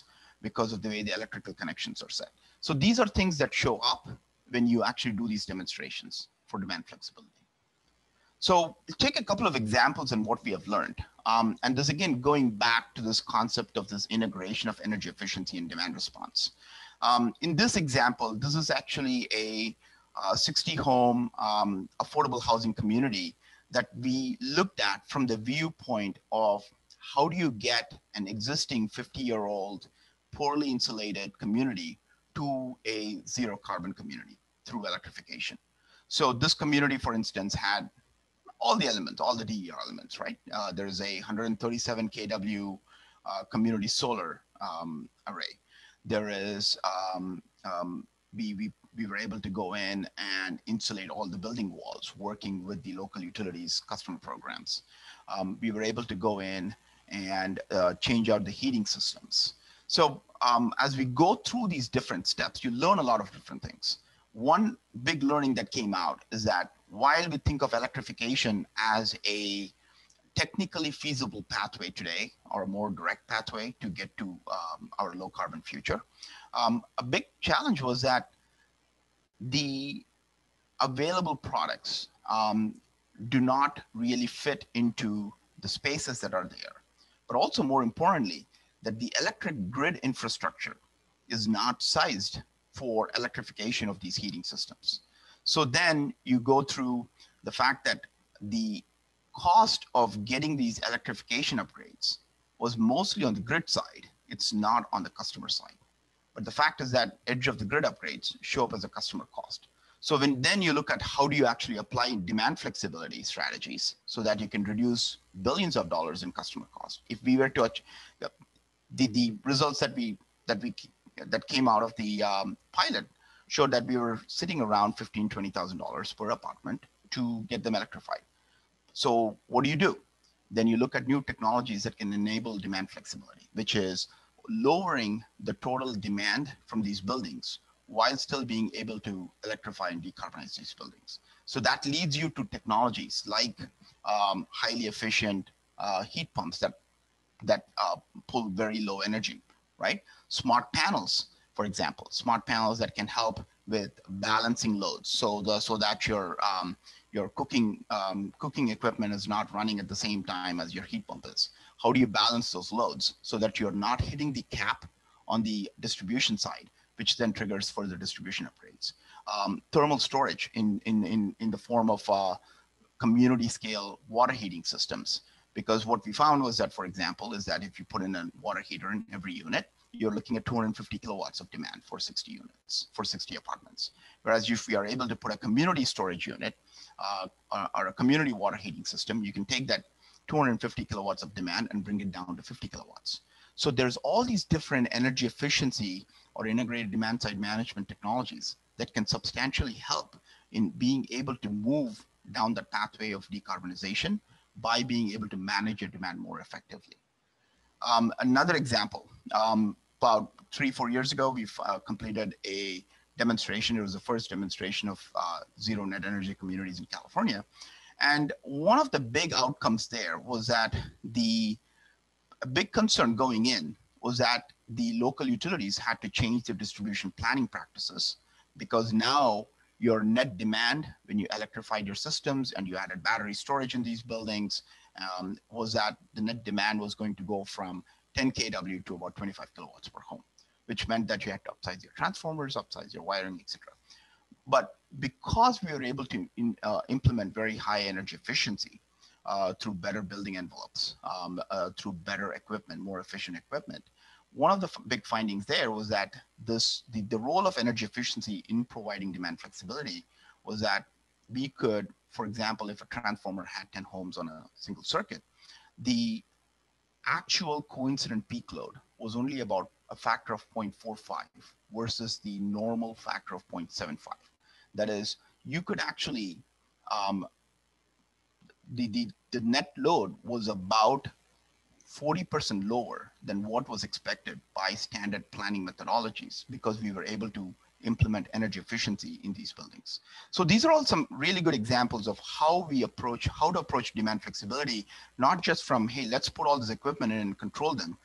because of the way the electrical connections are set. So these are things that show up when you actually do these demonstrations for demand flexibility. So take a couple of examples and what we have learned. Um, and this, again, going back to this concept of this integration of energy efficiency and demand response. Um, in this example, this is actually a sixty home uh, um, affordable housing community that we looked at from the viewpoint of how do you get an existing fifty year old poorly insulated community to a zero carbon community through electrification. So this community, for instance, had all the elements, all the D E R elements, right? Uh, there's a one hundred thirty-seven kilowatt uh, community solar um, array. There is um, um, we, we, we were able to go in and insulate all the building walls, working with the local utilities customer programs. Um, we were able to go in and uh, change out the heating systems. So um, as we go through these different steps, you learn a lot of different things. One big learning that came out is that while we think of electrification as a technically feasible pathway today, or a more direct pathway to get to um, our low carbon future, um, a big challenge was that the available products um, do not really fit into the spaces that are there. But also more importantly, that the electric grid infrastructure is not sized for electrification of these heating systems. So then you go through the fact that the cost of getting these electrification upgrades was mostly on the grid side. It's not on the customer side. But the fact is that edge of the grid upgrades show up as a customer cost. So when, then you look at how do you actually apply demand flexibility strategies so that you can reduce billions of dollars in customer cost. If we were to, the, the results that we, that we, that came out of the um, pilot showed that we were sitting around fifteen thousand, twenty thousand dollars per apartment to get them electrified. So what do you do? Then you look at new technologies that can enable demand flexibility, which is lowering the total demand from these buildings while still being able to electrify and decarbonize these buildings. So that leads you to technologies like um, highly efficient uh, heat pumps that, that uh, pull very low energy, right? Smart panels, for example, smart panels that can help with balancing loads, so the so that your um, your cooking um, cooking equipment is not running at the same time as your heat pump is. How do you balance those loads so that you're not hitting the cap on the distribution side, which then triggers further distribution upgrades? Um, thermal storage in in in in the form of uh, community scale water heating systems, because what we found was that, for example, is that if you put in a water heater in every unit, you're looking at two hundred fifty kilowatts of demand for sixty units, for sixty apartments. Whereas if we are able to put a community storage unit uh, or, or a community water heating system, you can take that two hundred fifty kilowatts of demand and bring it down to fifty kilowatts. So there's all these different energy efficiency or integrated demand side management technologies that can substantially help in being able to move down the pathway of decarbonization by being able to manage your demand more effectively. Um, another example, um, about three, four years ago, we've uh, completed a demonstration. It was the first demonstration of uh, zero net energy communities in California. And one of the big outcomes there was that the a big concern going in was that the local utilities had to change their distribution planning practices, because now your net demand, when you electrified your systems and you added battery storage in these buildings, um, was that the net demand was going to go from ten kilowatts to about twenty-five kilowatts per home, which meant that you had to upsize your transformers, upsize your wiring, et cetera. But because we were able to in, uh, implement very high energy efficiency uh, through better building envelopes, um, uh, through better equipment, more efficient equipment, one of the big findings there was that this the, the role of energy efficiency in providing demand flexibility was that we could, for example, if a transformer had ten homes on a single circuit, the actual coincident peak load was only about a factor of zero point four five versus the normal factor of zero point seven five. That is, you could actually, um, the, the, the net load was about forty percent lower than what was expected by standard planning methodologies, because we were able to implement energy efficiency in these buildings. So these are all some really good examples of how we approach, how to approach demand flexibility, not just from, hey, let's put all this equipment in and control them,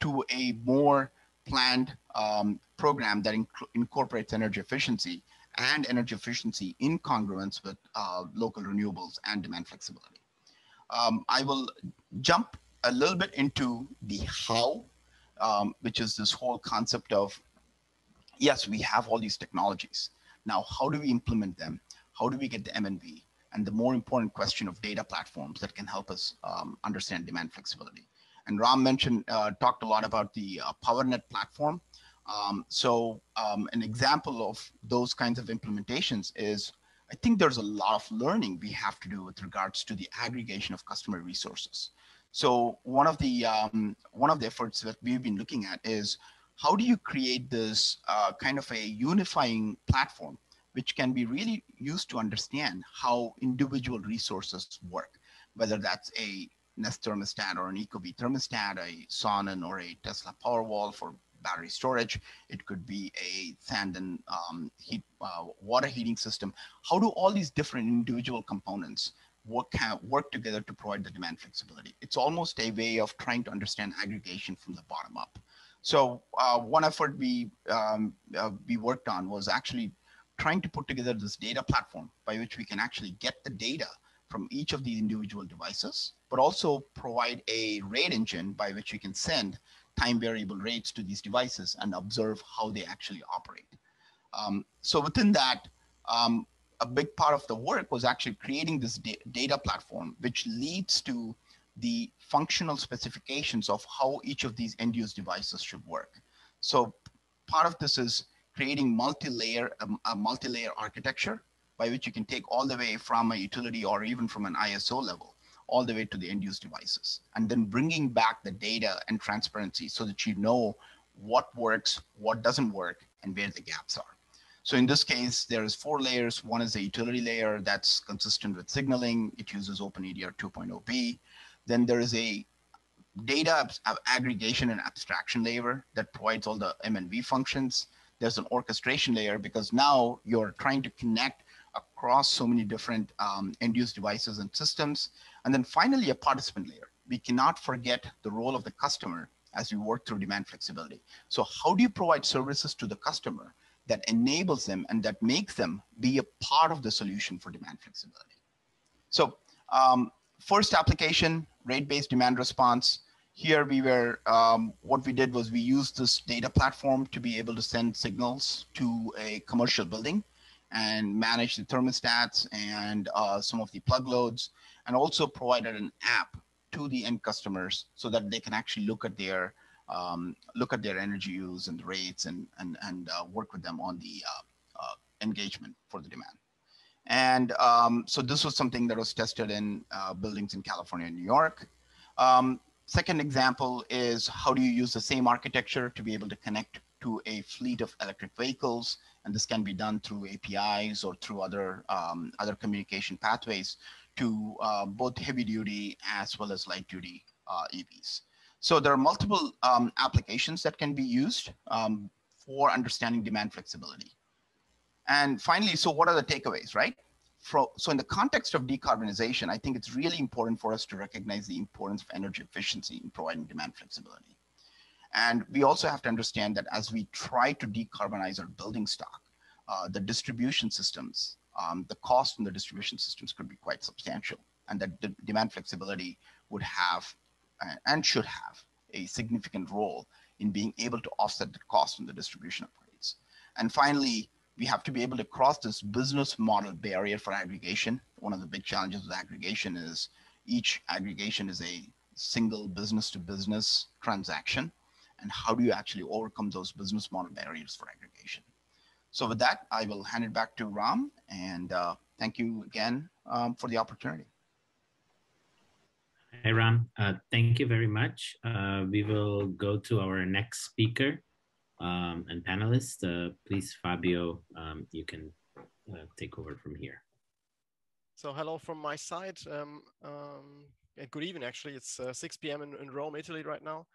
to a more planned um, program that inc incorporates energy efficiency, and energy efficiency in congruence with uh, local renewables and demand flexibility. Um, I will jump a little bit into the how, um, which is this whole concept of, yes, we have all these technologies. Now, how do we implement them? How do we get the M and V? And the more important question of data platforms that can help us um, understand demand flexibility. And Ram mentioned, uh, talked a lot about the uh, PowerNet platform. Um, so um, an example of those kinds of implementations is, I think there's a lot of learning we have to do with regards to the aggregation of customer resources. So one of the um, one of the efforts that we've been looking at is how do you create this uh, kind of a unifying platform which can be really used to understand how individual resources work, whether that's a Nest thermostat or an Ecobee thermostat, a Sonnen or a Tesla Powerwall for battery storage. It could be a Sandan um, heat, uh, water heating system. How do all these different individual components work, work together to provide the demand flexibility? It's almost a way of trying to understand aggregation from the bottom up. So uh, one effort we, um, uh, we worked on was actually trying to put together this data platform by which we can actually get the data from each of these individual devices, but also provide a rate engine by which we can send time variable rates to these devices and observe how they actually operate. Um, so within that, um, a big part of the work was actually creating this da- data platform, which leads to the functional specifications of how each of these end use devices should work. So part of this is creating multi-layer, um, a multi-layer architecture by which you can take all the way from a utility or even from an I S O level, all the way to the end use devices, and then bringing back the data and transparency so that you know what works, what doesn't work, and where the gaps are. So in this case, there is four layers. One is the utility layer that's consistent with signaling. It uses OpenADR two point oh B. Then there is a data aggregation and abstraction layer that provides all the M and V functions. There's an orchestration layer because now you're trying to connect across so many different um, end-use devices and systems. And then finally, a participant layer. We cannot forget the role of the customer as we work through demand flexibility. So how do you provide services to the customer that enables them and that makes them be a part of the solution for demand flexibility? So um, first application, rate-based demand response. Here we were, um, what we did was we used this data platform to be able to send signals to a commercial building and manage the thermostats and uh, some of the plug loads, and also provided an app to the end customers so that they can actually look at their um, look at their energy use and rates and and and uh, work with them on the uh, uh, engagement for the demand. And um, so this was something that was tested in uh, buildings in California and New York. Um, second example is how do you use the same architecture to be able to connect to a fleet of electric vehicles, and this can be done through A P Is or through other um, other communication pathways to uh, both heavy duty as well as light duty uh, E Vs. So there are multiple um, applications that can be used um, for understanding demand flexibility. And finally, so what are the takeaways, right? For, so in the context of decarbonization, I think it's really important for us to recognize the importance of energy efficiency in providing demand flexibility. And we also have to understand that as we try to decarbonize our building stock, uh, the distribution systems, um, the cost from the distribution systems could be quite substantial, and that the demand flexibility would have uh, and should have a significant role in being able to offset the cost from the distribution upgrades. And finally, we have to be able to cross this business model barrier for aggregation. One of the big challenges with aggregation is each aggregation is a single business to business transaction. And how do you actually overcome those business model barriers for aggregation? So with that, I will hand it back to Ram, and uh, thank you again um, for the opportunity. Hi, Ram. Uh, thank you very much. Uh, we will go to our next speaker um, and panelist. Uh, please, Fabio, um, you can uh, take over from here. So hello from my side. Um, um, good evening, actually. It's uh, six P M in, in Rome, Italy right now.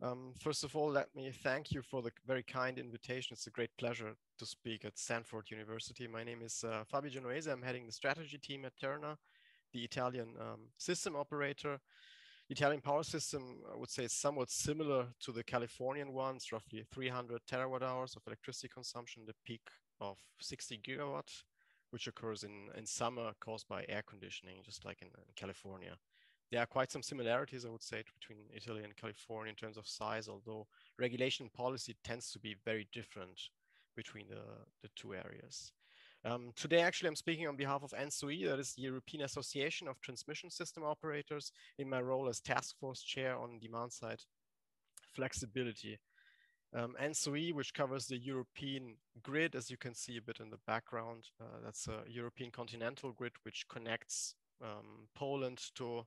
Um, first of all, let me thank you for the very kind invitation. It's a great pleasure to speak at Stanford University. My name is uh, Fabio Genoese. I'm heading the strategy team at Terna, the Italian um, system operator. The Italian power system, I would say, is somewhat similar to the Californian ones, roughly three hundred terawatt hours of electricity consumption, the peak of sixty gigawatt, which occurs in, in summer caused by air conditioning, just like in, in California. There are quite some similarities, I would say, between Italy and California in terms of size, although regulation and policy tends to be very different between the, the two areas. Um, today, actually, I'm speaking on behalf of ENTSO-E, that is the European Association of Transmission System Operators, in my role as task force chair on demand-side flexibility. Um, ENTSO-E, which covers the European grid, as you can see a bit in the background, uh, that's a European continental grid, which connects um, Poland to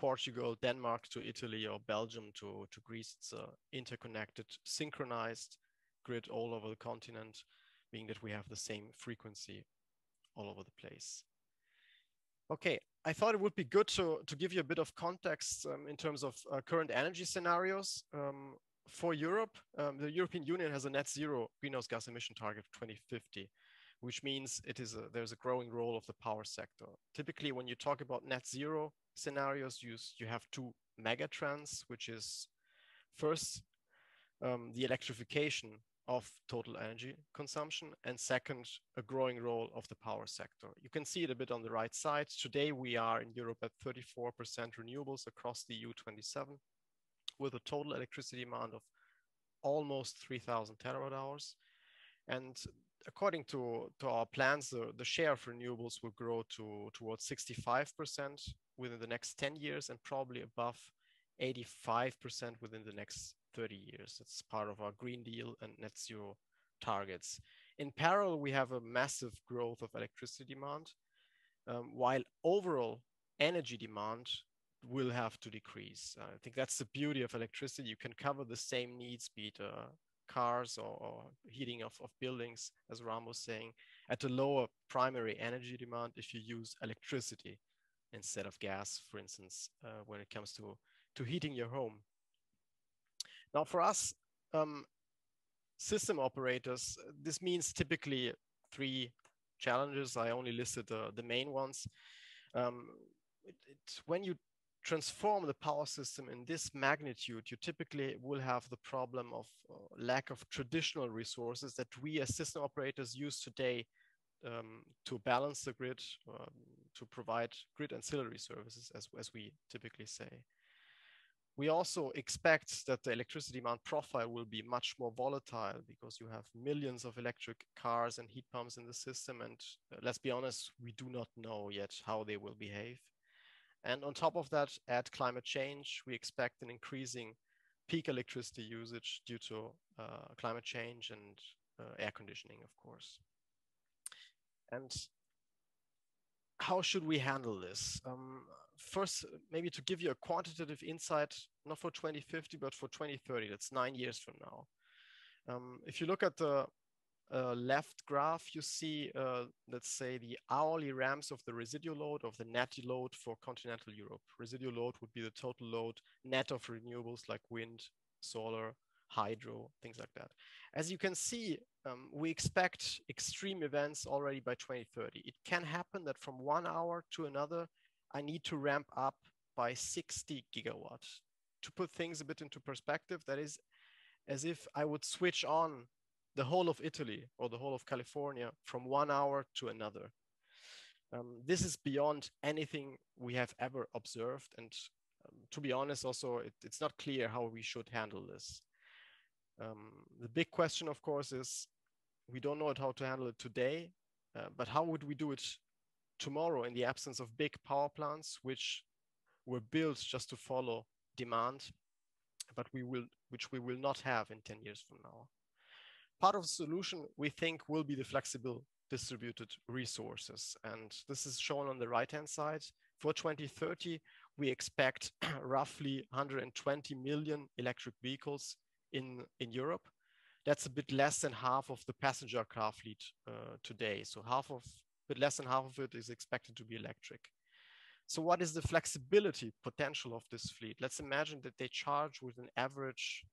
Portugal, Denmark to Italy, or Belgium to, to Greece. It's an interconnected, synchronized grid all over the continent, meaning that we have the same frequency all over the place. Okay, I thought it would be good to, to give you a bit of context um, in terms of uh, current energy scenarios. Um, for Europe, um, the European Union has a net zero greenhouse gas emission target of twenty fifty, which means it is a, there's a growing role of the power sector. Typically, when you talk about net zero scenarios, you, you have two mega trends, which is first, um, the electrification of total energy consumption, and second, a growing role of the power sector. You can see it a bit on the right side. Today, we are in Europe at thirty-four percent renewables across the E U twenty-seven, with a total electricity demand of almost three thousand terawatt hours. And according to, to our plans, the, the share of renewables will grow to towards sixty-five percent within the next ten years, and probably above eighty-five percent within the next thirty years. It's part of our Green Deal and net zero targets. In parallel, we have a massive growth of electricity demand, um, while overall energy demand will have to decrease. Uh, I think that's the beauty of electricity. You can cover the same needs, be it uh, cars or, or heating of, of buildings, as Ram was saying, at a lower primary energy demand if you use electricity instead of gas, for instance, uh, when it comes to, to heating your home. Now for us, um, system operators, this means typically three challenges. I only listed uh, the main ones. Um, it, it, when you transform the power system in this magnitude, you typically will have the problem of uh, lack of traditional resources that we as system operators use today um, to balance the grid, uh, to provide grid ancillary services, as, as we typically say. We also expect that the electricity demand profile will be much more volatile because you have millions of electric cars and heat pumps in the system. And uh, let's be honest, we do not know yet how they will behave. And on top of that, add climate change. We expect an increasing peak electricity usage due to uh, climate change and uh, air conditioning, of course. And how should we handle this? Um, First, maybe to give you a quantitative insight, not for twenty fifty, but for twenty thirty, that's nine years from now. Um, if you look at the uh, left graph, you see, uh, let's say, the hourly ramps of the residual load of the net load for continental Europe. Residual load would be the total load net of renewables like wind, solar, hydro, things like that. As you can see, um, we expect extreme events already by twenty thirty. It can happen that from one hour to another, I need to ramp up by sixty gigawatts. To put things a bit into perspective, that is as if I would switch on the whole of Italy or the whole of California from one hour to another. Um, this is beyond anything we have ever observed. And um, to be honest, also, it, it's not clear how we should handle this. Um, the big question, of course, is we don't know how to handle it today, uh, but how would we do it tomorrow in the absence of big power plants, which were built just to follow demand, but we will, which we will not have in ten years from now. Part of the solution, we think, will be the flexible distributed resources. And this is shown on the right-hand side. For twenty thirty, we expect roughly one hundred twenty million electric vehicles in, in Europe. That's a bit less than half of the passenger car fleet uh, today. So half of but less than half of it is expected to be electric. So what is the flexibility potential of this fleet? Let's imagine that they charge with an average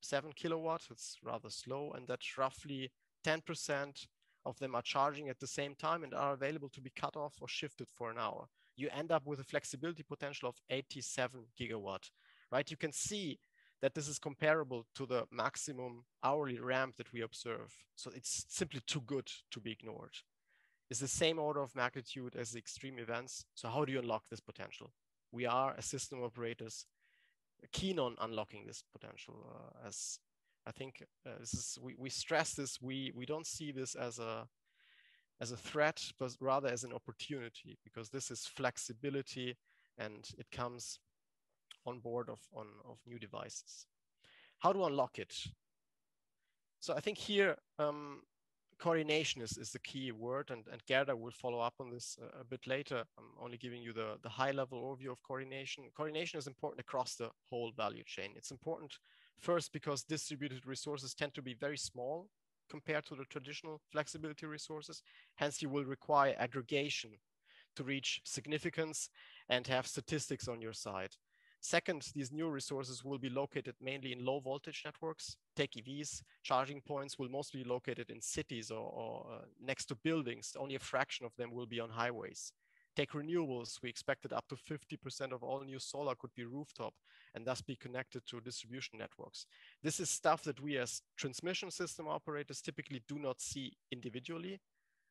seven kilowatts, it's rather slow, and that roughly ten percent of them are charging at the same time and are available to be cut off or shifted for an hour. You end up with a flexibility potential of eighty-seven gigawatt, right? You can see that this is comparable to the maximum hourly ramp that we observe. So it's simply too good to be ignored. Is the same order of magnitude as the extreme events. So how do you unlock this potential? We are, as system operators, keen on unlocking this potential. Uh, as I think uh, this is, we, we stress this, we, we don't see this as a, as a threat, but rather as an opportunity, because this is flexibility and it comes on board of, on, of new devices. How to unlock it? So I think here, um, coordination is, is the key word, and, and Gerda will follow up on this a, a bit later. I'm only giving you the, the high level overview of coordination. Coordination is important across the whole value chain. It's important first because distributed resources tend to be very small compared to the traditional flexibility resources. Hence, you will require aggregation to reach significance and have statistics on your side. Second, these new resources will be located mainly in low voltage networks. Take E Vs, charging points will mostly be located in cities or, or uh, next to buildings. Only a fraction of them will be on highways. Take renewables, we expected up to fifty percent of all new solar could be rooftop and thus be connected to distribution networks. This is stuff that we as transmission system operators typically do not see individually,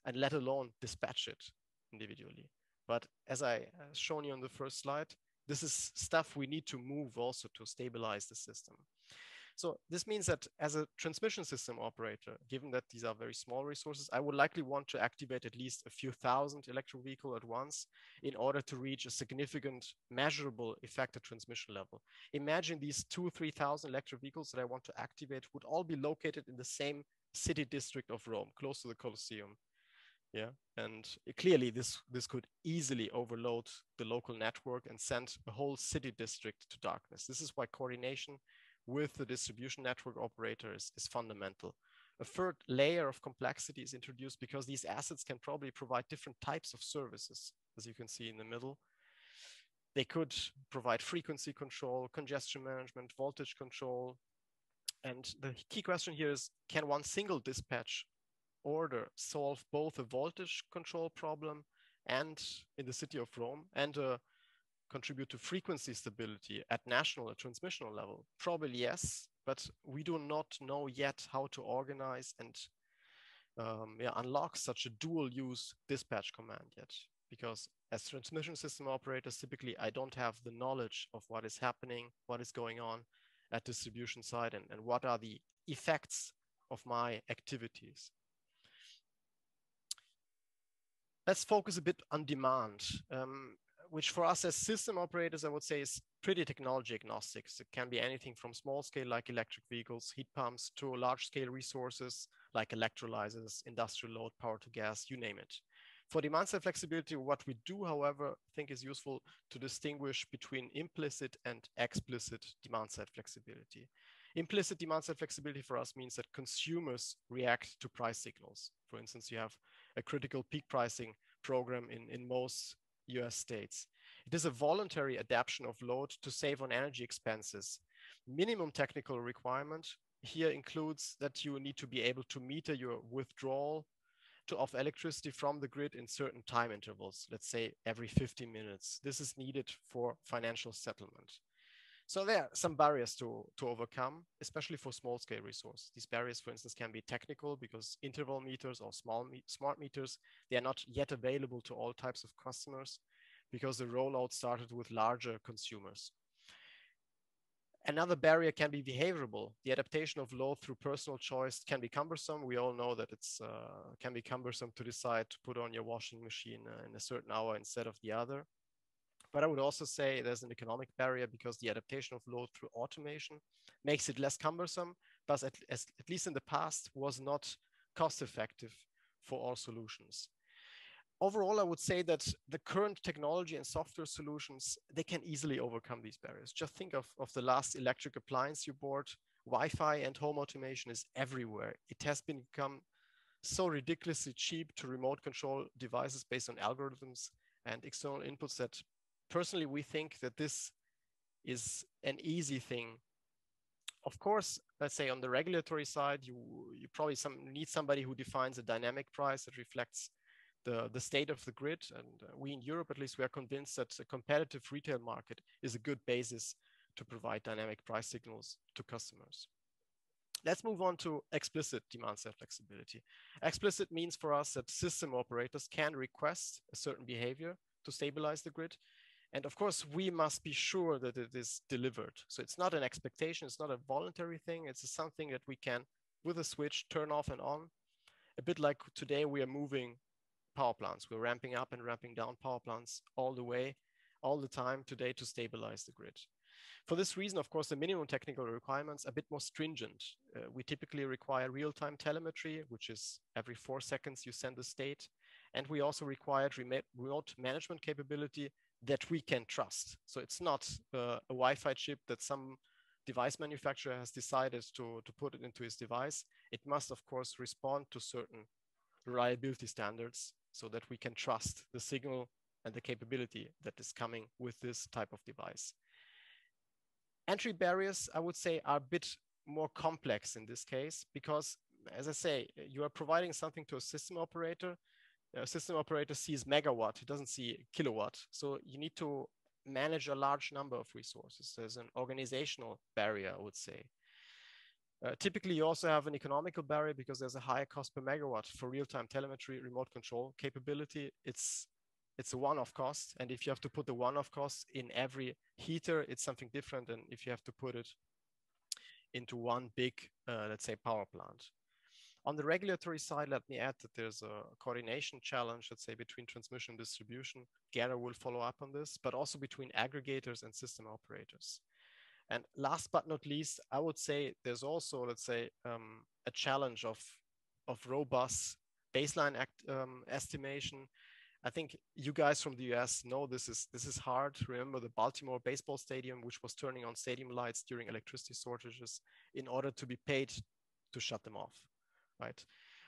and let alone dispatch it individually. But as I shown you on the first slide, this is stuff we need to move also to stabilize the system. So this means that as a transmission system operator, given that these are very small resources, I would likely want to activate at least a few thousand electric vehicles at once in order to reach a significant measurable effect at transmission level. Imagine these two, three thousand electric vehicles that I want to activate would all be located in the same city district of Rome, close to the Colosseum. Yeah, and clearly this, this could easily overload the local network and send the whole city district to darkness. This is why coordination with the distribution network operators is fundamental. A third layer of complexity is introduced because these assets can probably provide different types of services, as you can see in the middle. They could provide frequency control, congestion management, voltage control. And the key question here is, can one single dispatch order solve both a voltage control problem and in the city of Rome and a contribute to frequency stability at national or transmissional level? Probably yes, but we do not know yet how to organize and um, yeah, unlock such a dual-use dispatch command yet, because as transmission system operators, typically I don't have the knowledge of what is happening, what is going on at distribution side, and, and what are the effects of my activities. Let's focus a bit on demand. Um, which for us as system operators, I would say is pretty technology agnostic. So it can be anything from small scale like electric vehicles, heat pumps, to large scale resources like electrolyzers, industrial load, power to gas, you name it. For demand side flexibility, what we do, however, think is useful to distinguish between implicit and explicit demand side flexibility. Implicit demand side flexibility for us means that consumers react to price signals. For instance, you have a critical peak pricing program in, in most U S states. It is a voluntary adaptation of load to save on energy expenses. Minimum technical requirement here includes that you need to be able to meter your withdrawal to of electricity from the grid in certain time intervals, let's say every fifty minutes. This is needed for financial settlement. So there are some barriers to, to overcome, especially for small scale resources. These barriers, for instance, can be technical because interval meters or small me- smart meters, they are not yet available to all types of customers because the rollout started with larger consumers. Another barrier can be behavioral. The adaptation of load through personal choice can be cumbersome. We all know that it's uh, can be cumbersome to decide to put on your washing machine in a certain hour instead of the other. But I would also say there's an economic barrier because the adaptation of load through automation makes it less cumbersome, but at, as, at least in the past was not cost effective for all solutions. Overall, I would say that the current technology and software solutions, they can easily overcome these barriers. Just think of, of the last electric appliance you bought. Wi-Fi and home automation is everywhere. It has been become so ridiculously cheap to remote control devices based on algorithms and external inputs that personally, we think that this is an easy thing. Of course, let's say on the regulatory side, you, you probably some, need somebody who defines a dynamic price that reflects the, the state of the grid. And we in Europe, at least, we are convinced that a competitive retail market is a good basis to provide dynamic price signals to customers. Let's move on to explicit demand side flexibility. Explicit means for us that system operators can request a certain behavior to stabilize the grid. And of course, we must be sure that it is delivered. So it's not an expectation, it's not a voluntary thing. It's something that we can, with a switch, turn off and on. A bit like today, we are moving power plants. We're ramping up and ramping down power plants all the way, all the time today to stabilize the grid. For this reason, of course, the minimum technical requirements are a bit more stringent. Uh, we typically require real-time telemetry, which is every four seconds you send the state. And we also required remote management capability that we can trust. So it's not uh, a Wi-Fi chip that some device manufacturer has decided to, to put it into his device. It must, of course, respond to certain reliability standards so that we can trust the signal and the capability that is coming with this type of device. Entry barriers, I would say, are a bit more complex in this case, because, as I say, you are providing something to a system operator. A system operator sees megawatt, it doesn't see kilowatt. So you need to manage a large number of resources. There's an organizational barrier, I would say. Uh, typically, you also have an economical barrier because there's a higher cost per megawatt for real-time telemetry, remote control capability. It's It's a one-off cost, and if you have to put the one-off cost in every heater, it's something different than if you have to put it into one big, uh, let's say, power plant. On the regulatory side, let me add that there's a coordination challenge, let's say, between transmission and distribution. Gerda will follow up on this, but also between aggregators and system operators. And last but not least, I would say there's also, let's say, um, a challenge of, of robust baseline act, um, estimation. I think you guys from the U S know this is this is hard. Remember the Baltimore baseball stadium, which was turning on stadium lights during electricity shortages in order to be paid to shut them off, right?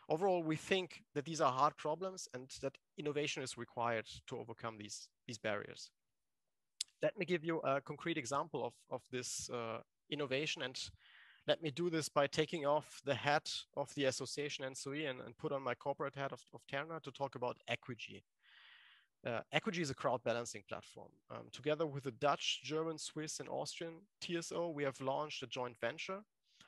Overall, we think that these are hard problems and that innovation is required to overcome these, these barriers. Let me give you a concrete example of, of this uh, innovation, and let me do this by taking off the hat of the association E N T S O E and, and put on my corporate hat of, of Terna to talk about Equigy. Uh, Equigy is a crowd balancing platform. Um, together with the Dutch, German, Swiss, and Austrian T S O, we have launched a joint venture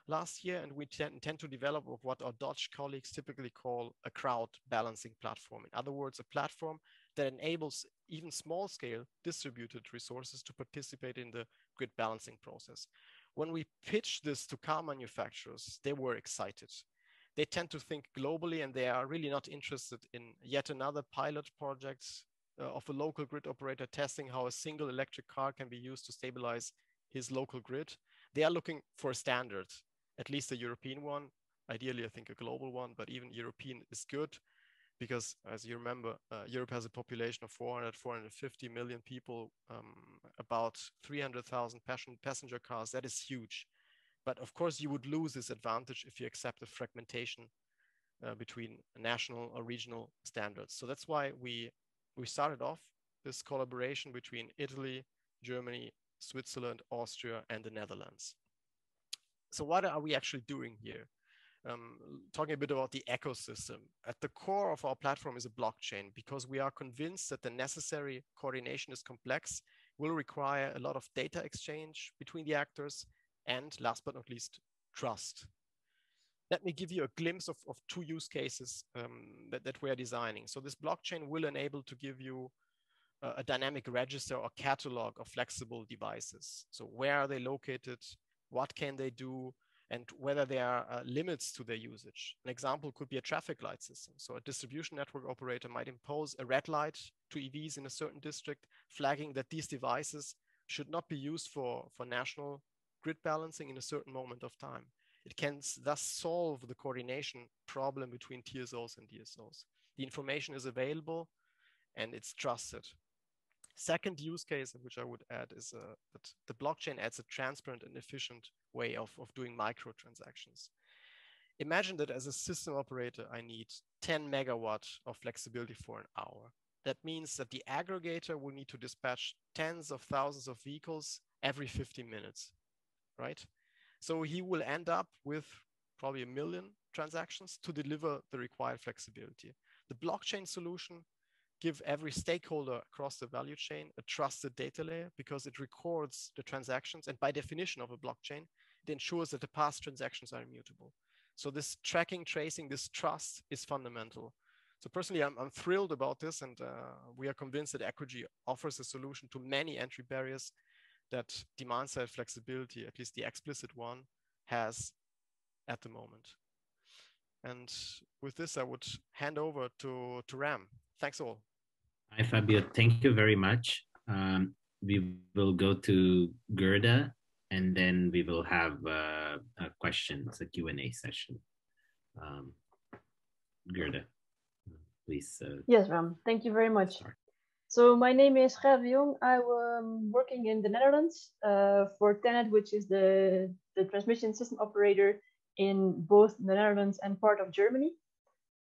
last year, and we intend to develop what our Dutch colleagues typically call a crowd balancing platform. In other words, a platform that enables even small-scale distributed resources to participate in the grid balancing process. When we pitched this to car manufacturers, they were excited. They tend to think globally, and they are really not interested in yet another pilot project of a local grid operator testing how a single electric car can be used to stabilize his local grid. They are looking for a standard, at least a European one. Ideally, I think a global one, but even European is good because, as you remember, uh, Europe has a population of four hundred, four hundred fifty million people, um, about three hundred thousand passenger cars. That is huge. But of course, you would lose this advantage if you accept the fragmentation uh, between national or regional standards. So that's why we We started off this collaboration between Italy, Germany, Switzerland, Austria, and the Netherlands. So what are we actually doing here? Um, talking a bit about the ecosystem. At the core of our platform is a blockchain, because we are convinced that the necessary coordination is complex, will require a lot of data exchange between the actors, and last but not least, trust. Let me give you a glimpse of, of two use cases um, that, that we are designing. So this blockchain will enable to give you a, a dynamic register or catalog of flexible devices. So where are they located? What can they do? And whether there are uh, limits to their usage. An example could be a traffic light system. So a distribution network operator might impose a red light to E Vs in a certain district, flagging that these devices should not be used for, for national grid balancing in a certain moment of time. It can thus solve the coordination problem between T S Os and D S Os. The information is available and it's trusted. Second use case, which I would add, is uh, that the blockchain adds a transparent and efficient way of, of doing microtransactions. Imagine that as a system operator, I need ten megawatt of flexibility for an hour. That means that the aggregator will need to dispatch tens of thousands of vehicles every fifty minutes, right? So he will end up with probably a million transactions to deliver the required flexibility. The blockchain solution gives every stakeholder across the value chain a trusted data layer because it records the transactions. And by definition of a blockchain, it ensures that the past transactions are immutable. So this tracking, tracing, this trust is fundamental. So personally, I'm, I'm thrilled about this. And uh, we are convinced that Equigy offers a solution to many entry barriers that demand side flexibility, at least the explicit one, has at the moment. And with this, I would hand over to, to Ram. Thanks all. Hi, Fabio. Thank you very much. Um, we will go to Gerda, and then we will have uh, a questions, a Q and A session. Um, Gerda, please. Uh, yes, Ram, thank you very much. Start. So my name is Gerda de Jong. I'm working in the Netherlands uh, for TenneT, which is the, the transmission system operator in both the Netherlands and part of Germany.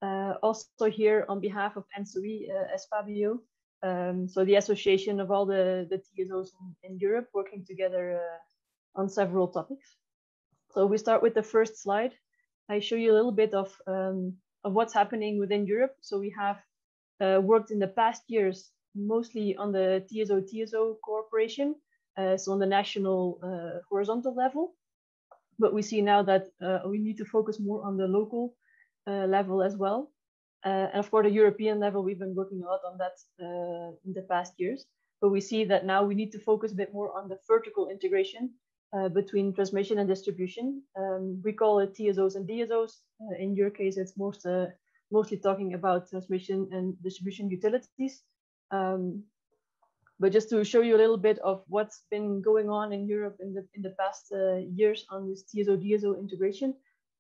Uh, also here on behalf of ENTSO-E uh, as Fabio. Um, so the association of all the, the T S Os in, in Europe working together uh, on several topics. So we start with the first slide. I show you a little bit of, um, of what's happening within Europe. So we have uh, worked in the past years mostly on the T S O T S O cooperation, uh, so on the national uh, horizontal level. But we see now that uh, we need to focus more on the local uh, level as well. Uh, and for the European level, we've been working a lot on that uh, in the past years. But we see that now we need to focus a bit more on the vertical integration uh, between transmission and distribution. Um, we call it T S Os and D S Os. Uh, in your case, it's most, uh, mostly talking about transmission and distribution utilities. Um, but just to show you a little bit of what's been going on in Europe in the, in the past uh, years on this T S O D S O integration,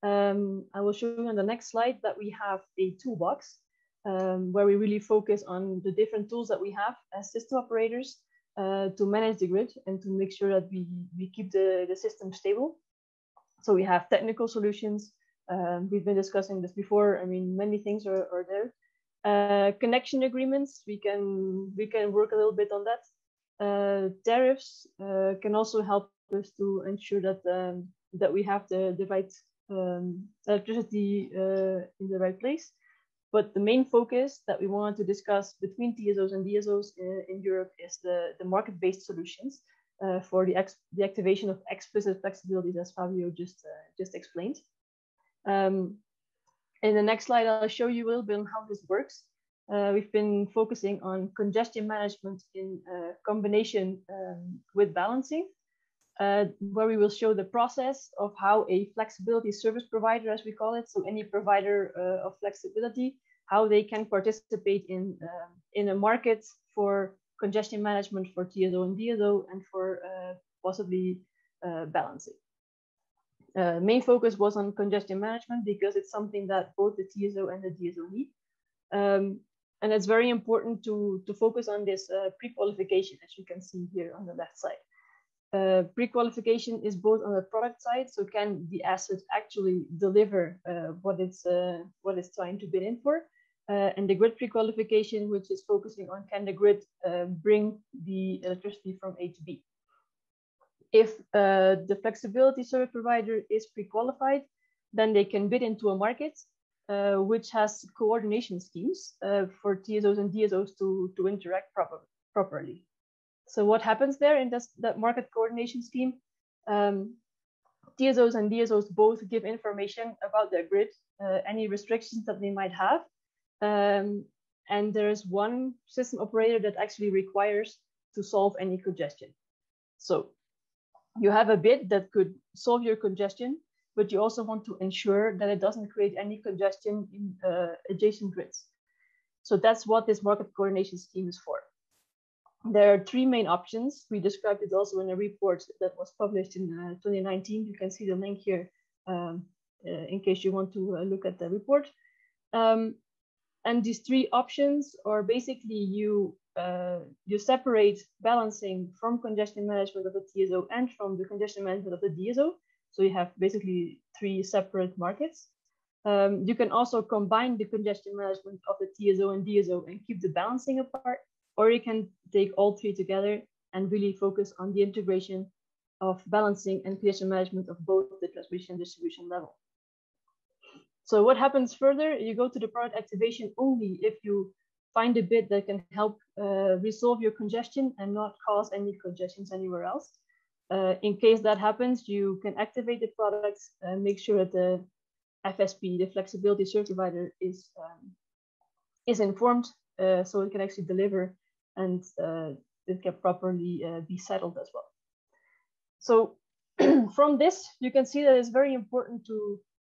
um, I will show you on the next slide that we have a toolbox um, where we really focus on the different tools that we have as system operators uh, to manage the grid and to make sure that we, we keep the, the system stable. So we have technical solutions. Um, we've been discussing this before. I mean, many things are, are there. Uh, connection agreements, we can we can work a little bit on that. Uh, tariffs uh, can also help us to ensure that um, that we have the, the right um, electricity uh, in the right place. But the main focus that we want to discuss between T S Os and D S Os in, in Europe is the, the market-based solutions uh, for the, ex the activation of explicit flexibilities, as Fabio just, uh, just explained. Um, In the next slide, I'll show you a little bit on how this works. Uh, we've been focusing on congestion management in uh, combination um, with balancing, uh, where we will show the process of how a flexibility service provider, as we call it, so any provider uh, of flexibility, how they can participate in, uh, in a market for congestion management for T S O and D S O and for uh, possibly uh, balancing. Uh, main focus was on congestion management because it's something that both the T S O and the D S O need. Um, and it's very important to, to focus on this uh, pre-qualification, as you can see here on the left side. Uh, pre-qualification is both on the product side, so can the asset actually deliver uh, what, it's, uh, what it's trying to bid in for? Uh, and the grid pre-qualification, which is focusing on can the grid uh, bring the electricity from A to B? If uh, the flexibility service provider is pre-qualified, then they can bid into a market uh, which has coordination schemes uh, for T S Os and D S Os to, to interact proper, properly. So what happens there in this, that market coordination scheme? Um, T S Os and D S Os both give information about their grid, uh, any restrictions that they might have. Um, and there is one system operator that actually requires to solve any congestion. So you have a bid that could solve your congestion, but you also want to ensure that it doesn't create any congestion in uh, adjacent grids. So that's what this market coordination scheme is for. There are three main options. We described it also in a report that was published in uh, twenty nineteen. You can see the link here um, uh, in case you want to uh, look at the report. Um, and these three options are basically you Uh, you separate balancing from congestion management of the T S O and from the congestion management of the D S O. So you have basically three separate markets. Um, you can also combine the congestion management of the T S O and D S O and keep the balancing apart, or you can take all three together and really focus on the integration of balancing and congestion management of both the transmission and distribution level. So what happens further? You go to the product activation only if you find a bid that can help uh, resolve your congestion and not cause any congestions anywhere else. Uh, in case that happens, you can activate the products and make sure that the F S P, the flexibility service provider, is, um, is informed uh, so it can actually deliver and uh, it can properly uh, be settled as well. So from this, you can see that it's very important to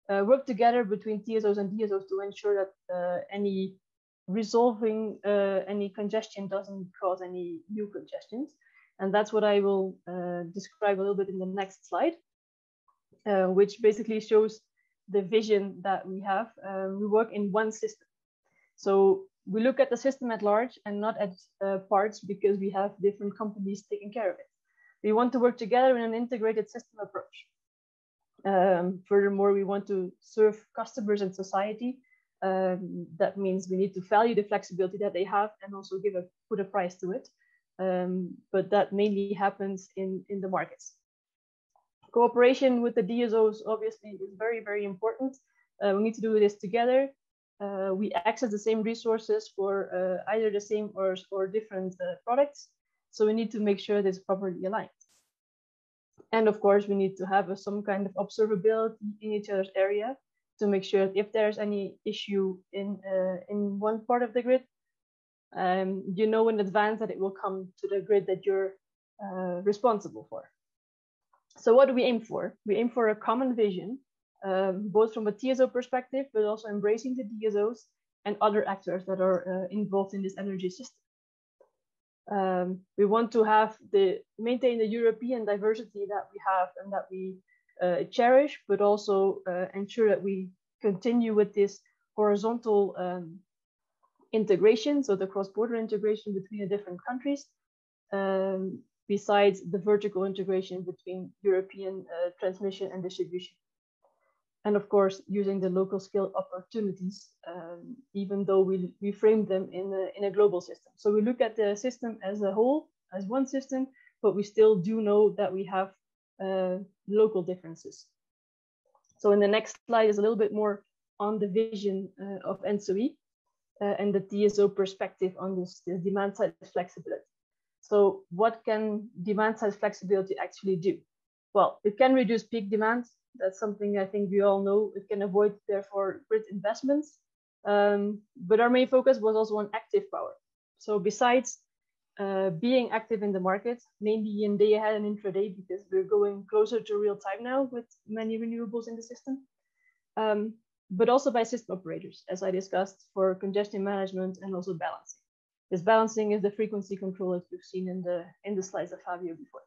uh, work together between T S Os and D S Os to ensure that uh, any resolving uh, any congestion doesn't cause any new congestions. And that's what I will uh, describe a little bit in the next slide, uh, which basically shows the vision that we have. Uh, we work in one system. So we look at the system at large and not at uh, parts, because we have different companies taking care of it. We want to work together in an integrated system approach. Um, furthermore, we want to serve customers and society. Um, that means we need to value the flexibility that they have and also give a, put a price to it. Um, but that mainly happens in, in the markets. Cooperation with the D S Os obviously is very, very important. Uh, we need to do this together. Uh, we access the same resources for uh, either the same or, or different uh, products. So we need to make sure this is properly aligned. And of course, we need to have a, some kind of observability in each other's area to make sure that if there's any issue in, uh, in one part of the grid, um, you know in advance that it will come to the grid that you're uh, responsible for. So what do we aim for? We aim for a common vision, um, both from a T S O perspective, but also embracing the D S Os and other actors that are uh, involved in this energy system. Um, we want to have the maintain the European diversity that we have and that we uh, cherish, but also uh, ensure that we continue with this horizontal um, integration, so the cross-border integration between the different countries, um, besides the vertical integration between European uh, transmission and distribution. And of course, using the local scale opportunities, um, even though we, we frame them in a, in a global system. So we look at the system as a whole, as one system, but we still do know that we have uh, local differences. So in the next slide is a little bit more on the vision uh, of ENTSO-E uh, and the T S O perspective on this, this demand side flexibility. So what can demand side flexibility actually do? Well, it can reduce peak demand. That's something I think we all know. It can avoid, therefore, grid investments. Um, but our main focus was also on active power. So besides uh, being active in the market, mainly in day ahead and intraday, because we're going closer to real time now with many renewables in the system, um, but also by system operators, as I discussed, for congestion management and also balancing. This balancing is the frequency control that you've seen in the, in the slides of Fabio before.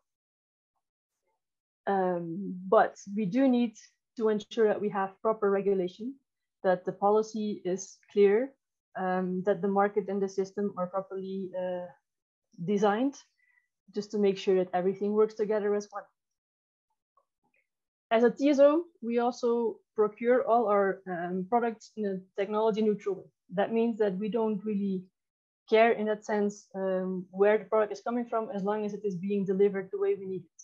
Um, but we do need to ensure that we have proper regulation, that the policy is clear, um, that the market and the system are properly uh, designed, just to make sure that everything works together as one. As a T S O, we also procure all our um, products in a technology neutral way. That means that we don't really care in that sense um, where the product is coming from, as long as it is being delivered the way we need it.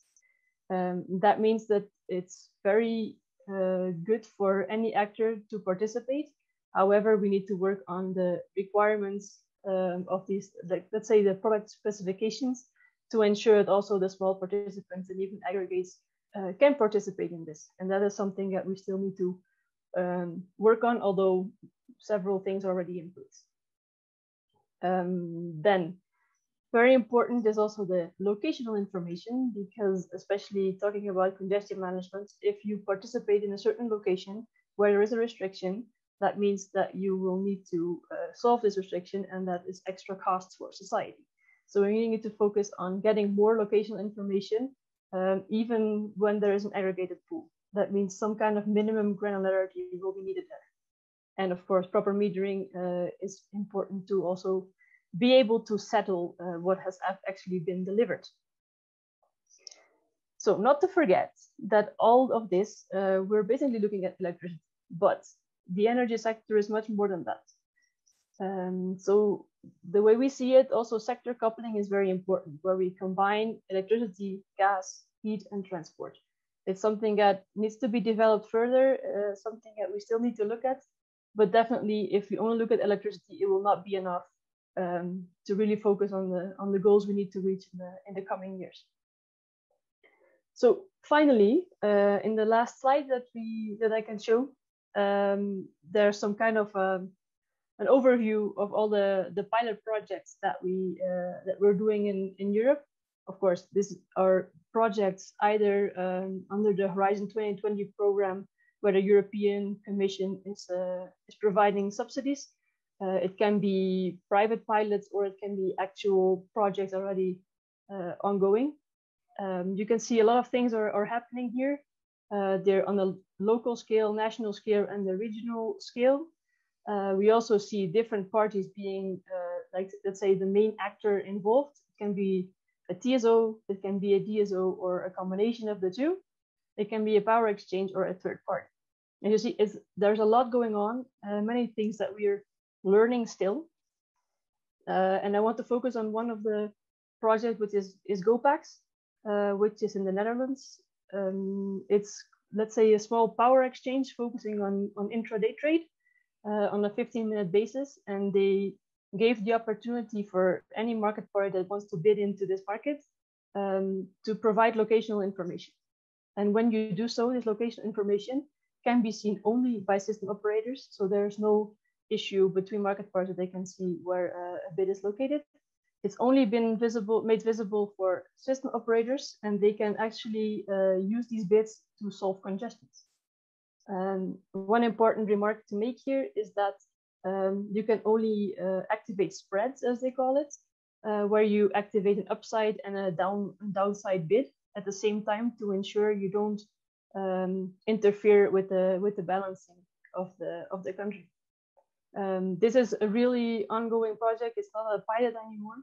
Um, that means that it's very uh, good for any actor to participate. However, we need to work on the requirements um, of these, like, let's say the product specifications, to ensure that also the small participants and even aggregates uh, can participate in this. And that is something that we still need to um, work on, although several things are already in place. Um, then. Very important is also the locational information, because especially talking about congestion management, if you participate in a certain location where there is a restriction, that means that you will need to uh, solve this restriction, and that is extra costs for society. So we need to focus on getting more locational information, um, even when there is an aggregated pool. That means some kind of minimum granularity will be needed there. And of course, proper metering uh, is important to also be able to settle uh, what has actually been delivered. So not to forget that all of this, uh, we're basically looking at electricity, but the energy sector is much more than that. Um, so the way we see it, also sector coupling is very important, where we combine electricity, gas, heat, and transport. It's something that needs to be developed further, uh, something that we still need to look at, but definitely if we only look at electricity, it will not be enough Um, to really focus on the on the goals we need to reach in the, in the coming years. So finally, uh, in the last slide that we that I can show, um, there's some kind of um, an overview of all the the pilot projects that we uh, that we're doing in in Europe. Of course, these are projects either um, under the Horizon twenty twenty program, where the European Commission is uh, is providing subsidies. Uh, it can be private pilots, or it can be actual projects already uh, ongoing. Um, you can see a lot of things are, are happening here. Uh, they're on the local scale, national scale, and the regional scale. Uh, we also see different parties being, uh, like, let's say, the main actor involved. It can be a T S O, it can be a D S O, or a combination of the two. It can be a power exchange or a third party. And you see, it's, there's a lot going on, uh, many things that we're learning still. Uh, and I want to focus on one of the projects, which is, is GoPax, uh, which is in the Netherlands. Um, it's, let's say, a small power exchange focusing on, on intraday trade uh, on a fifteen minute basis. And they gave the opportunity for any market party that wants to bid into this market um, to provide locational information. And when you do so, this location information can be seen only by system operators. So there's no issue between market parties that they can see where uh, a bid is located. It's only been visible, made visible for system operators, and they can actually uh, use these bids to solve congestions. Um, one important remark to make here is that um, you can only uh, activate spreads, as they call it, uh, where you activate an upside and a down, downside bid at the same time to ensure you don't um, interfere with the, with the balancing of the, of the country. Um, this is a really ongoing project. It's not a pilot anymore.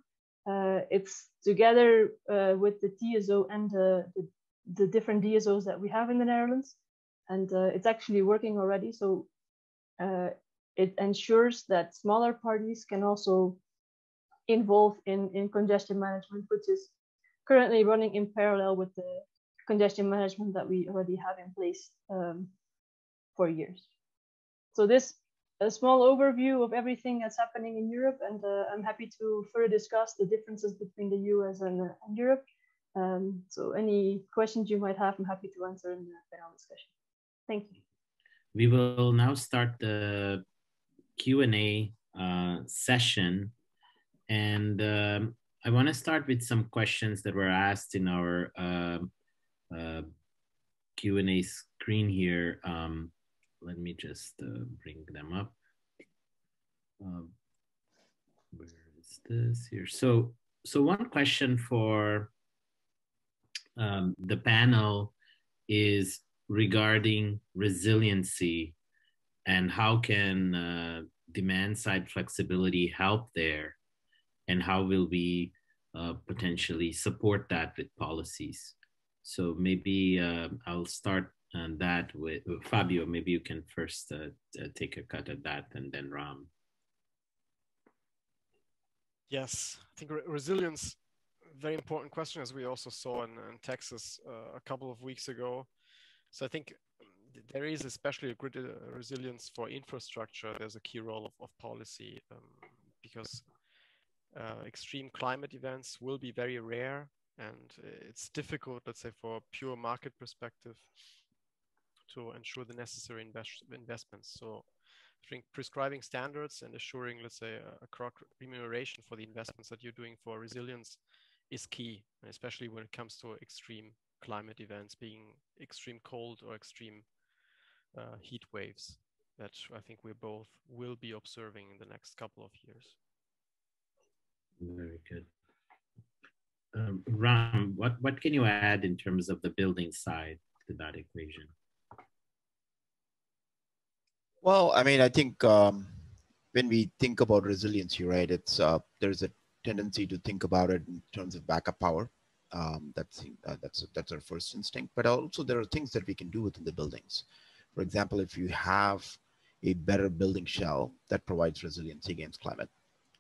Uh, it's together uh, with the T S O and uh, the, the different D S Os that we have in the Netherlands. And uh, it's actually working already. So uh, it ensures that smaller parties can also involve in, in congestion management, which is currently running in parallel with the congestion management that we already have in place um, for years. So this a small overview of everything that's happening in Europe, and uh, I'm happy to further discuss the differences between the U S and, uh, and Europe. Um, so any questions you might have, I'm happy to answer in the panel discussion. Thank you. We will now start the Q and A uh, session, and um, I want to start with some questions that were asked in our uh, uh, Q and A screen here. Um, let me just uh, bring them up. Um, where is this here? So, so one question for um, the panel is regarding resiliency and how can uh, demand side flexibility help there, and how will we uh, potentially support that with policies? So maybe uh, I'll start and that with Fabio. Maybe you can first uh, take a cut at that, and then Ram. Yes, I think re resilience, very important question, as we also saw in, in Texas uh, a couple of weeks ago. So I think there is especially a grid resilience for infrastructure. There's a key role of, of policy um, because uh, extreme climate events will be very rare, and it's difficult, let's say, for a pure market perspective to ensure the necessary invest investments. So I think prescribing standards and assuring, let's say, a, a correct remuneration for the investments that you're doing for resilience is key, especially when it comes to extreme climate events, being extreme cold or extreme uh, heat waves that I think we both will be observing in the next couple of years. Very good. Um, Ram, what, what can you add in terms of the building side to that equation? Well, I mean, I think um, when we think about resiliency, right, it's uh, there's a tendency to think about it in terms of backup power. Um, that's uh, that's that's our first instinct. But also there are things that we can do within the buildings. For example, if you have a better building shell that provides resiliency against climate,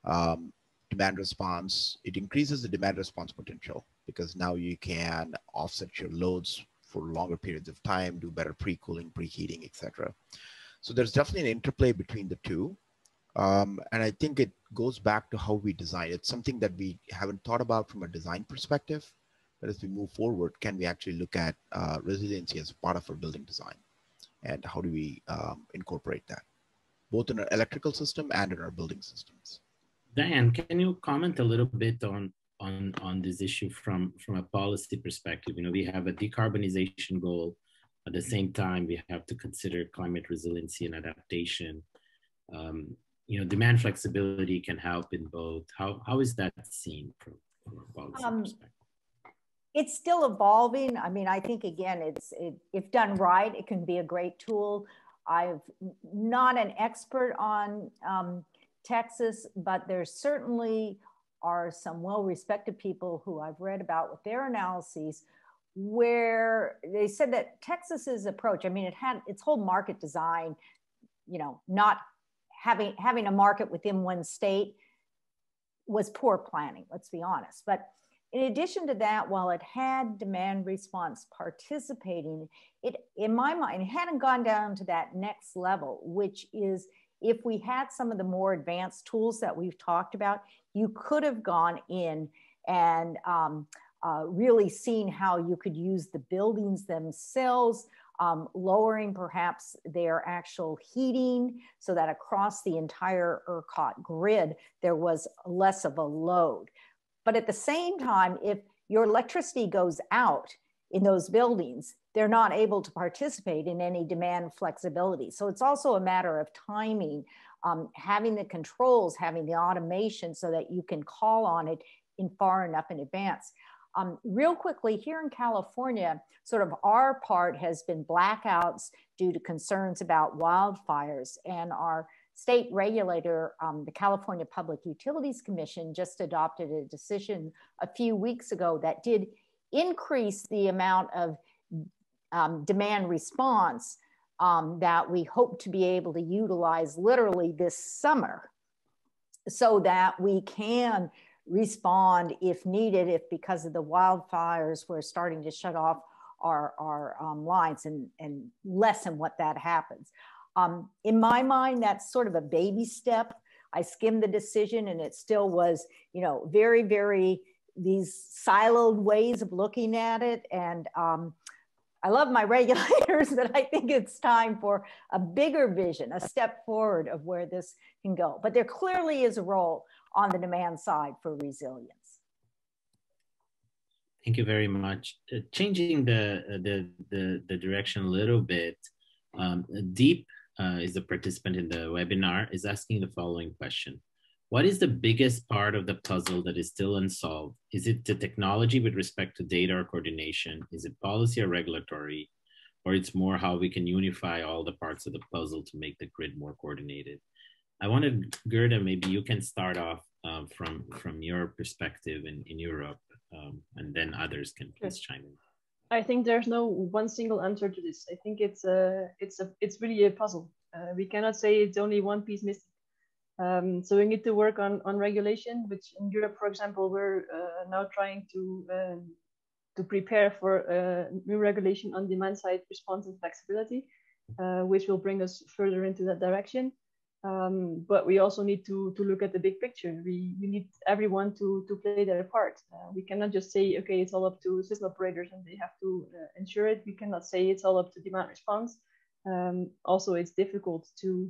um, demand response, it increases the demand response potential because now you can offset your loads for longer periods of time, do better pre-cooling, pre-heating, et cetera. So there's definitely an interplay between the two. Um, and I think it goes back to how we design. It's something that we haven't thought about from a design perspective, but as we move forward, can we actually look at uh, resiliency as part of our building design? And how do we um, incorporate that, both in our electrical system and in our building systems? Dian, can you comment a little bit on, on, on this issue from, from a policy perspective? You know, we have a decarbonization goal. At the same time, we have to consider climate resiliency and adaptation. Um, you know, demand flexibility can help in both. How, how is that seen from, from a policy um, perspective? It's still evolving. I mean, I think, again, it's it, if done right, it can be a great tool. I'm not an expert on um, Texas, but there certainly are some well-respected people who I've read about with their analyses, where they said that Texas's approach, I mean, it had its whole market design, you know, not having, having a market within one state was poor planning, let's be honest. But in addition to that, while it had demand response participating, it, in my mind, it hadn't gone down to that next level, which is if we had some of the more advanced tools that we've talked about, you could have gone in and um, uh, really seen how you could use the buildings themselves, um, lowering perhaps their actual heating so that across the entire ERCOT grid, there was less of a load. But at the same time, if your electricity goes out in those buildings, they're not able to participate in any demand flexibility. So it's also a matter of timing, um, having the controls, having the automation so that you can call on it in far enough in advance. Um, real quickly, here in California, sort of our part has been blackouts due to concerns about wildfires, and our state regulator, um, the California Public Utilities Commission, just adopted a decision a few weeks ago that did increase the amount of um, demand response um, that we hope to be able to utilize literally this summer, so that we can respond if needed, if because of the wildfires we're starting to shut off our, our um, lines and, and lessen what that happens. Um, in my mind, that's sort of a baby step. I skimmed the decision and it still was, you know, very, very, these siloed ways of looking at it. And um, I love my regulators, but I think it's time for a bigger vision, a step forward of where this can go. But there clearly is a role on the demand side for resilience. Thank you very much. Uh, changing the, the, the, the direction a little bit, um, deep. Uh, is the participant in the webinar, is asking the following question. What is the biggest part of the puzzle that is still unsolved? Is it the technology with respect to data or coordination? Is it policy or regulatory? Or it's more how we can unify all the parts of the puzzle to make the grid more coordinated? I wanted, Gerda, maybe you can start off um, from, from your perspective in, in Europe, um, and then others can please chime in. I think there's no one single answer to this. I think it's a, it's a, it's really a puzzle. Uh, we cannot say it's only one piece missing. Um, so we need to work on on regulation, which in Europe, for example, we're uh, now trying to um, to prepare for uh, new regulation on demand side response and flexibility, uh, which will bring us further into that direction. Um, but we also need to to look at the big picture. We we need everyone to to play their part. Uh, we cannot just say, okay, it's all up to system operators and they have to uh, ensure it. We cannot say it's all up to demand response. Um, also, it's difficult to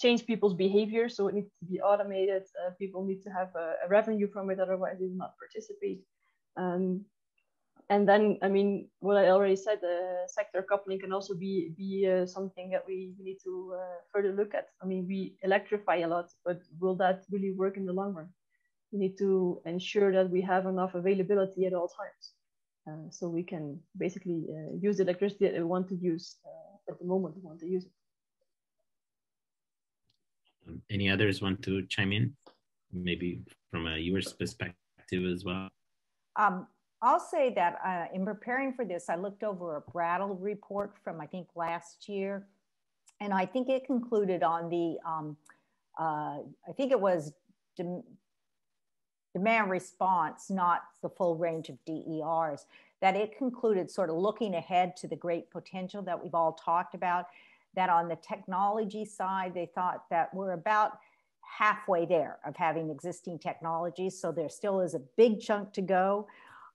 change people's behavior, so it needs to be automated. Uh, people need to have a, a revenue from it, otherwise they will not participate. Um, and then, I mean, what I already said, the uh, sector coupling can also be be uh, something that we need to uh, further look at. I mean, we electrify a lot, but will that really work in the long run? We need to ensure that we have enough availability at all times, uh, so we can basically uh, use the electricity that we want to use uh, at the moment we want to use it. Um, any others want to chime in? Maybe from a U S perspective as well? Um, I'll say that uh, in preparing for this, I looked over a Brattle report from, I think, last year, and I think it concluded on the, um, uh, I think it was de demand response, not the full range of D E Rs, that it concluded sort of looking ahead to the great potential that we've all talked about, that on the technology side, they thought that we're about halfway there of having existing technologies, so there still is a big chunk to go.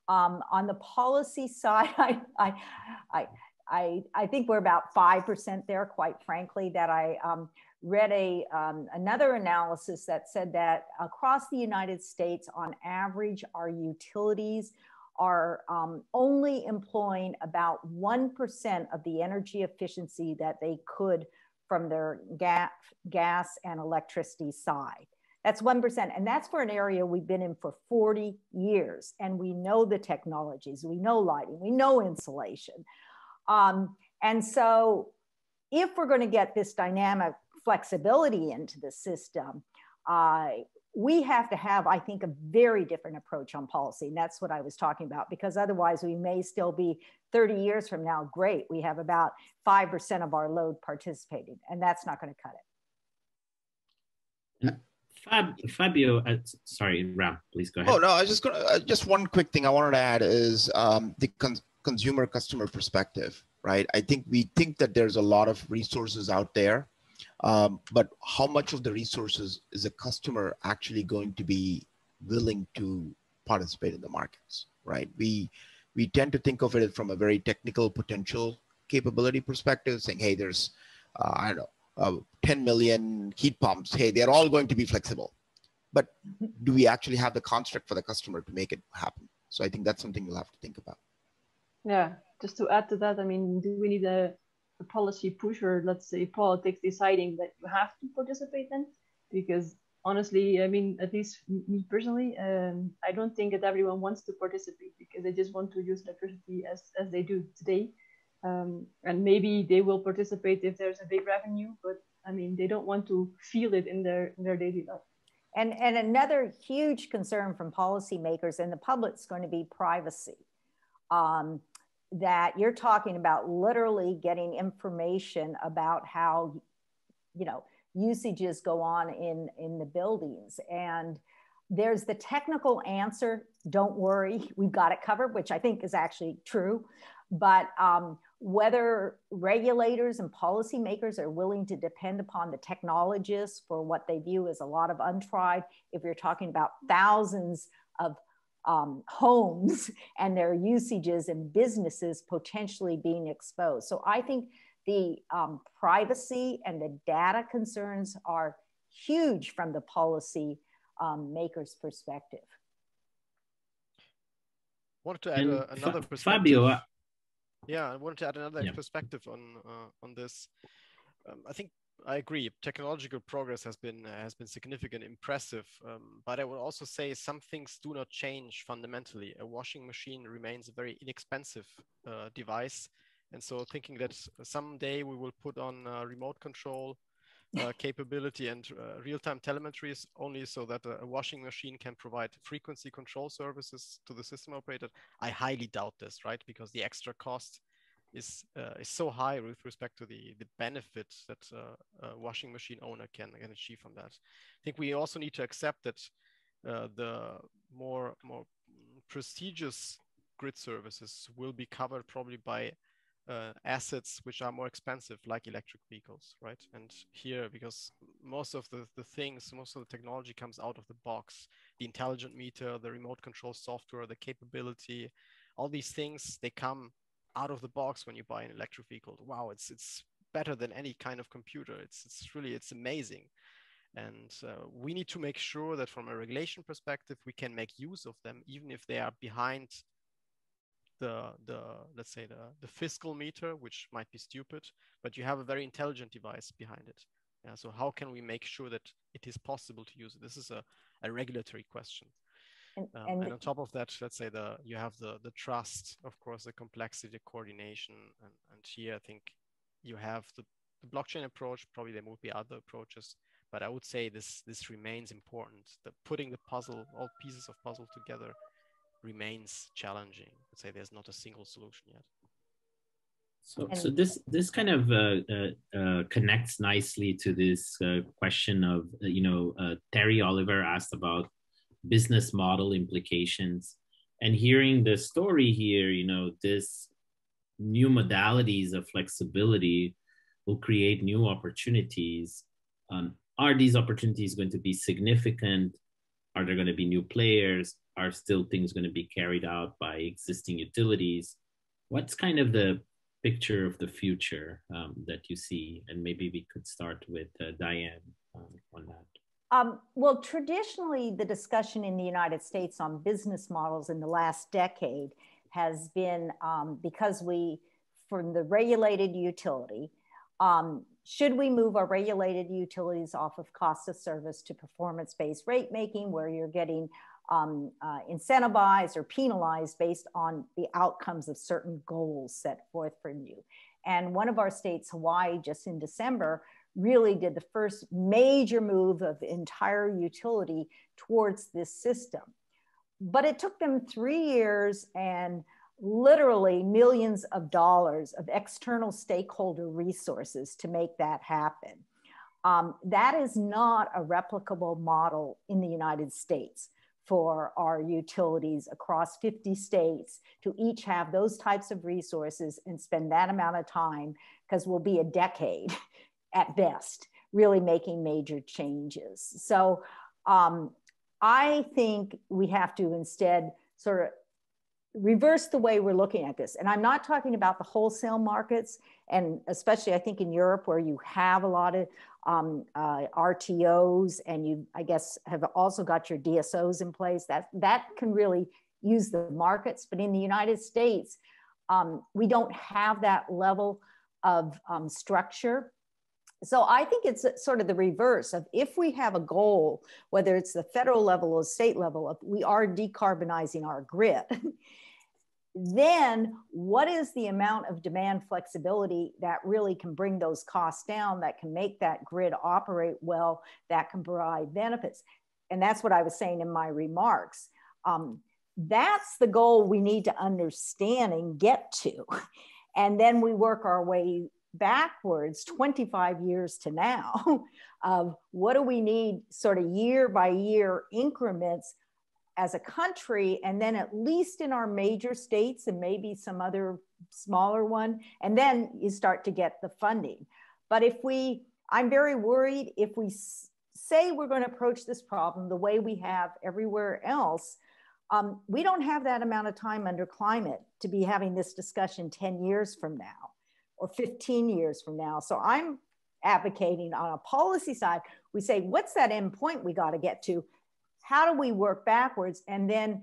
Um, on the policy side, I, I, I, I think we're about five percent there, quite frankly, that I um, read a, um, another analysis that said that across the United States, on average, our utilities are um, only employing about one percent of the energy efficiency that they could from their gas, gas and electricity side. That's one percent. And that's for an area we've been in for forty years. And we know the technologies, we know lighting, we know insulation. Um, and so if we're going to get this dynamic flexibility into the system, uh, we have to have, I think, a very different approach on policy. And that's what I was talking about, because otherwise we may still be thirty years from now. Great. We have about five percent of our load participating, and that's not going to cut it. Yeah. Fab, Fabio, uh, sorry, Ram, please go ahead. Oh no, I was just gonna, uh, just one quick thing I wanted to add is um, the con consumer customer perspective, right? I think we think that there's a lot of resources out there, um, but how much of the resources is a customer actually going to be willing to participate in the markets, right? We we tend to think of it from a very technical potential capability perspective, saying, hey, there's, uh, I don't know, Uh, ten million heat pumps, hey, they're all going to be flexible. But do we actually have the construct for the customer to make it happen? So I think that's something we'll have to think about. Yeah, just to add to that, I mean, do we need a, a policy push, or let's say politics deciding that you have to participate then? Because honestly, I mean, at least me personally, um, I don't think that everyone wants to participate because they just want to use electricity as, as they do today. Um, and maybe they will participate if there's a big revenue, but I mean, they don't want to feel it in their, in their daily life. And, and another huge concern from policymakers and the public's going to be privacy. Um, that you're talking about literally getting information about how, you know, usages go on in, in the buildings. And there's the technical answer, don't worry, we've got it covered, which I think is actually true. But um, whether regulators and policymakers are willing to depend upon the technologists for what they view as a lot of untried, if you're talking about thousands of um, homes and their usages and businesses potentially being exposed. So I think the um, privacy and the data concerns are huge from the policy um, makers' perspective. I wanted to add uh, another perspective. Fabio, Yeah, I wanted to add another yeah. perspective on uh, on this. Um, I think I agree. Technological progress has been has been significant, impressive. Um, but I would also say some things do not change fundamentally. A washing machine remains a very inexpensive uh, device, and so thinking that someday we will put on uh, remote control uh, capability and uh, real-time telemetry only so that a washing machine can provide frequency control services to the system operator, I highly doubt this, right? Because the extra cost is uh, is so high with respect to the the benefit that uh, a washing machine owner can, can achieve from that. I think we also need to accept that uh, the more more prestigious grid services will be covered probably by Uh, assets which are more expensive, like electric vehicles, right? And here, because most of the, the things, most of the technology comes out of the box, the intelligent meter, the remote control software, the capability, all these things, they come out of the box when you buy an electric vehicle. Wow, it's it's better than any kind of computer. It's, it's really, it's amazing. And uh, we need to make sure that from a regulation perspective, we can make use of them, even if they are behind The, the let's say the, the fiscal meter, which might be stupid, but you have a very intelligent device behind it. Yeah, so how can we make sure that it is possible to use it? This is a, a regulatory question. And, um, and, and on top of that, let's say the you have the, the trust, of course, the complexity, the coordination. And, and here I think you have the, the blockchain approach, probably there will be other approaches, but I would say this, this remains important. The putting the puzzle, all pieces of puzzle together remains challenging. I'd say there's not a single solution yet. So, so this this kind of uh, uh, connects nicely to this uh, question of you know uh, Terry Oliver asked about business model implications, and hearing the story here, you know, this new modalities of flexibility will create new opportunities. Um, are these opportunities going to be significant? Are there going to be new players? Are still things going to be carried out by existing utilities? What's kind of the picture of the future um, that you see? And maybe we could start with uh, Diane um, on that. Um, well, traditionally, the discussion in the United States on business models in the last decade has been um, because we, from the regulated utility, um, Should we move our regulated utilities off of cost of service to performance-based rate making, where you're getting um, uh, incentivized or penalized based on the outcomes of certain goals set forth from you? And one of our states, Hawaii, just in December, really did the first major move of the entire utility towards this system. But it took them three years and literally millions of dollars of external stakeholder resources to make that happen. Um, that is not a replicable model in the United States for our utilities across fifty states to each have those types of resources and spend that amount of time, because we'll be a decade at best really making major changes. So um, I think we have to instead sort of reverse the way we're looking at this. And I'm not talking about the wholesale markets, and especially I think in Europe, where you have a lot of um, uh, R T Os, and you, I guess, have also got your D S Os in place, that, that can really use the markets. But in the United States, um, we don't have that level of um, structure. So I think it's sort of the reverse of, if we have a goal, whether it's the federal level or state level, of we are decarbonizing our grid, then what is the amount of demand flexibility that really can bring those costs down, that can make that grid operate well, that can provide benefits? And that's what I was saying in my remarks. Um, that's the goal we need to understand and get to. And then we work our way backwards twenty-five years to now of what do we need, sort of year by year increments as a country, and then at least in our major states and maybe some other smaller one, and then you start to get the funding. But if we, I'm very worried if we say we're going to approach this problem the way we have everywhere else, um, we don't have that amount of time under climate to be having this discussion ten years from now, or fifteen years from now. So I'm advocating on a policy side, we say, what's that end point we got to get to? How do we work backwards? And then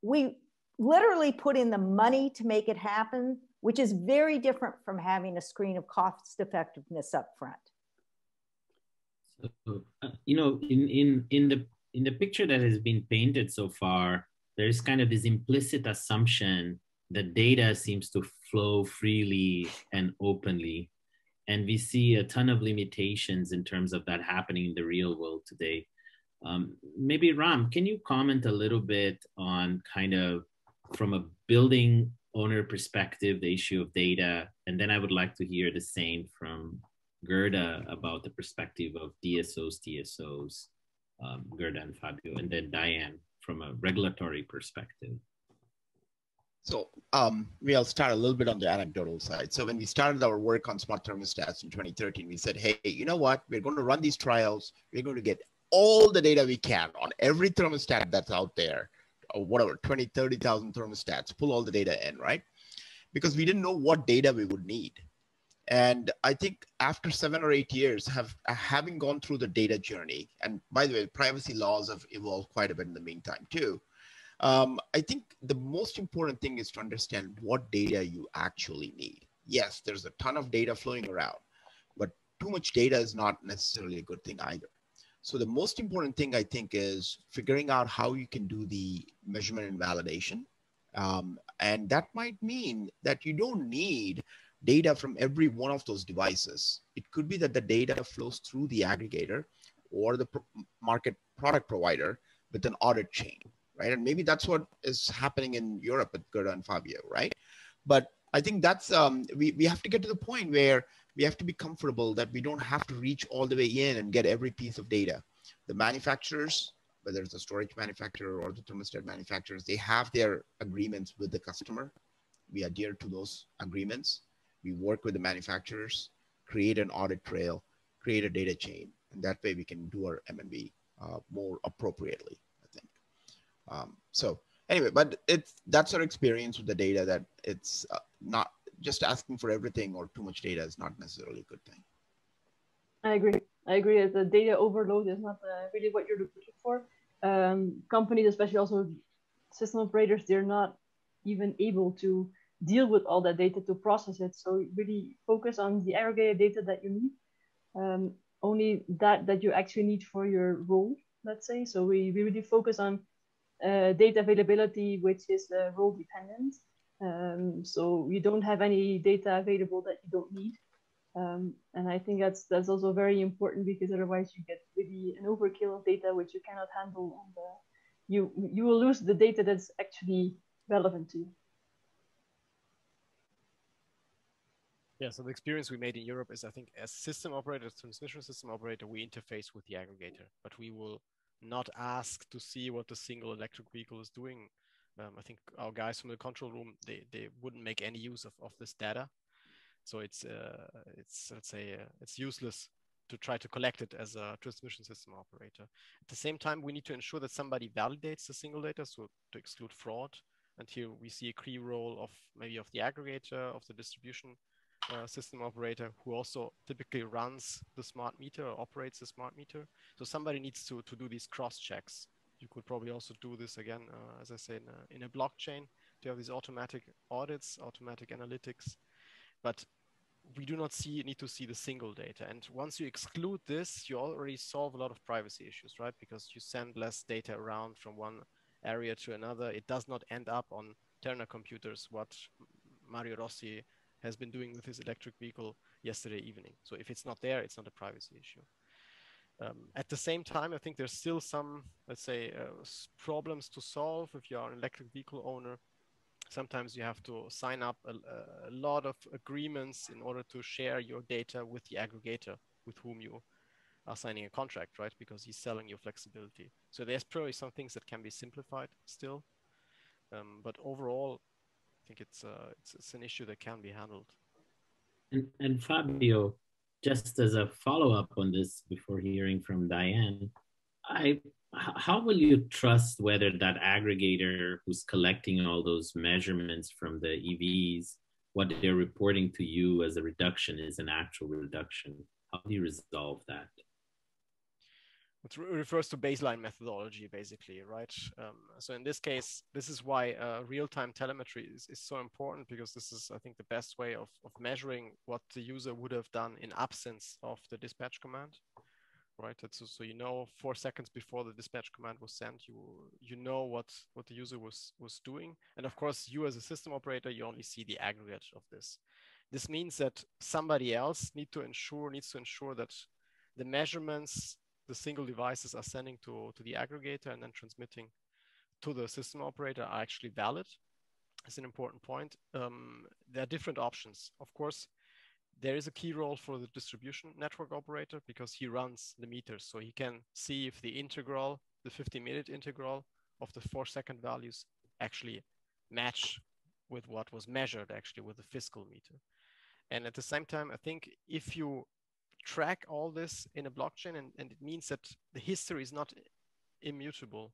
we literally put in the money to make it happen, which is very different from having a screen of cost effectiveness up front. So, uh, you know, in, in, in, the, in the picture that has been painted so far, there's kind of this implicit assumption the data seems to flow freely and openly. And we see a ton of limitations in terms of that happening in the real world today. Um, maybe Ram, can you comment a little bit on kind of, from a building owner perspective, the issue of data? And then I would like to hear the same from Gerda about the perspective of D S Os, T S Os, um, Gerda and Fabio, and then Diane from a regulatory perspective. So um, we'll start a little bit on the anecdotal side. So when we started our work on smart thermostats in twenty thirteen, we said, hey, you know what? We're going to run these trials. We're going to get all the data we can on every thermostat that's out there, or whatever, twenty, thirty thousand thermostats, pull all the data in, right? Because we didn't know what data we would need. And I think after seven or eight years, have, having gone through the data journey, and by the way, privacy laws have evolved quite a bit in the meantime too, Um, I think the most important thing is to understand what data you actually need. Yes, there's a ton of data flowing around, but too much data is not necessarily a good thing either. So the most important thing, I think, is figuring out how you can do the measurement and validation. Um, and that might mean that you don't need data from every one of those devices. It could be that the data flows through the aggregator or the pro- market product provider with an audit chain. Right? And maybe that's what is happening in Europe with Gerda and Fabio, right? But I think that's, um, we, we have to get to the point where we have to be comfortable that we don't have to reach all the way in and get every piece of data. The manufacturers, whether it's a storage manufacturer or the thermostat manufacturers, they have their agreements with the customer. We adhere to those agreements. We work with the manufacturers, create an audit trail, create a data chain, and that way we can do our M and V uh, more appropriately. Um, so anyway, but it's, that's our experience with the data, that it's uh, not just asking for everything or too much data is not necessarily a good thing. I agree. I agree that the data overload is not uh, really what you're looking for. Um, companies, especially also system operators, they're not even able to deal with all that data to process it. So really focus on the aggregated data that you need, um, only that that you actually need for your role, let's say. So we, we really focus on uh, data availability, which is uh, role dependent. Um, so you don't have any data available that you don't need. Um, and I think that's that's also very important, because otherwise you get really an overkill of data which you cannot handle, and uh, you you will lose the data that's actually relevant to you. Yeah, so the experience we made in Europe is, I think, as system operator, as transmission system operator, we interface with the aggregator, but we will not ask to see what the single electric vehicle is doing. Um, I think our guys from the control room, they, they wouldn't make any use of, of this data. So it's, uh, it's let's say, uh, it's useless to try to collect it as a transmission system operator. At the same time, we need to ensure that somebody validates the single data, so to exclude fraud. And here we see a key role of maybe of the aggregator, of the distribution uh, system operator, who also typically runs the smart meter or operates the smart meter. So somebody needs to, to do these cross-checks. You could probably also do this again, uh, as I say, in a, in a blockchain, to have these automatic audits, automatic analytics. But we do not see need to see the single data. And once you exclude this, you already solve a lot of privacy issues, right? Because you send less data around from one area to another. It does not end up on Terna computers, what Mario Rossi has been doing with his electric vehicle yesterday evening. So if it's not there, it's not a privacy issue. Um, at the same time, I think there's still some, let's say, uh, problems to solve. If you are an electric vehicle owner, sometimes you have to sign up a, a lot of agreements in order to share your data with the aggregator with whom you are signing a contract, right? Because he's selling your flexibility. So there's probably some things that can be simplified still. Um, but overall, I think it's, uh, it's, it's an issue that can be handled. And, and Fabio, just as a follow-up on this before hearing from Diane, I... how will you trust whether that aggregator who's collecting all those measurements from the E Vs, what they're reporting to you as a reduction is an actual reduction? How do you resolve that? It refers to baseline methodology, basically, right? Um, so in this case, this is why uh, real-time telemetry is, is so important, because this is, I think, the best way of, of measuring what the user would have done in absence of the dispatch command. Right, that's, so you know, four seconds before the dispatch command was sent, you you know what what the user was was doing, and of course, you as a system operator, you only see the aggregate of this. This means that somebody else need to ensure needs to ensure that the measurements the single devices are sending to to the aggregator and then transmitting to the system operator are actually valid. It's an important point. Um, there are different options, of course. There is a key role for the distribution network operator, because he runs the meters. So he can see if the integral, the fifty minute integral of the four second values actually match with what was measured actually with the physical meter. And at the same time, I think if you track all this in a blockchain, and, and it means that the history is not immutable.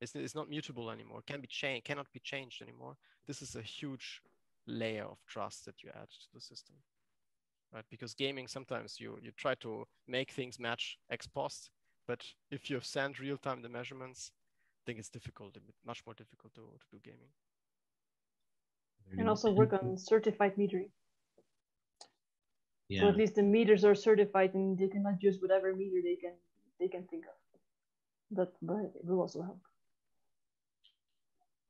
It's, it's not mutable anymore. It can be changed, cannot be changed anymore. This is a huge layer of trust that you add to the system. Right? Because gaming, sometimes you, you try to make things match ex post, but if you have sent real time the measurements, I think it's difficult, much more difficult to, to do gaming. And also work on certified metering. Yeah. So at least the meters are certified and they cannot use whatever meter they can, they can think of. That will also help.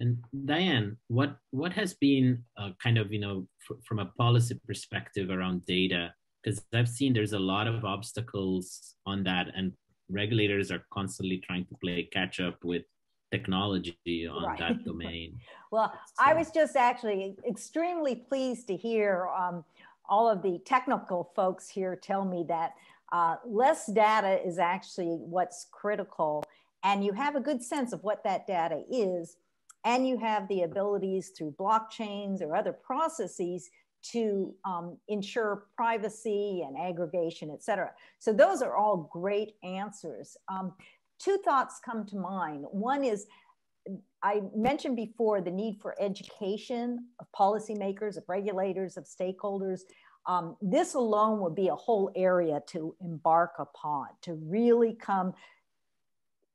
And Diane, what, what has been uh, kind of, you know, from a policy perspective around data? Because I've seen there's a lot of obstacles on that, and regulators are constantly trying to play catch up with technology on right. that domain. Well, so. I was just actually extremely pleased to hear um, all of the technical folks here tell me that uh, less data is actually what's critical, and you have a good sense of what that data is. And you have the abilities through blockchains or other processes to um, ensure privacy and aggregation, et cetera. So those are all great answers. Um, two thoughts come to mind. One is, I mentioned before the need for education of policymakers, of regulators, of stakeholders. Um, this alone would be a whole area to embark upon, to really come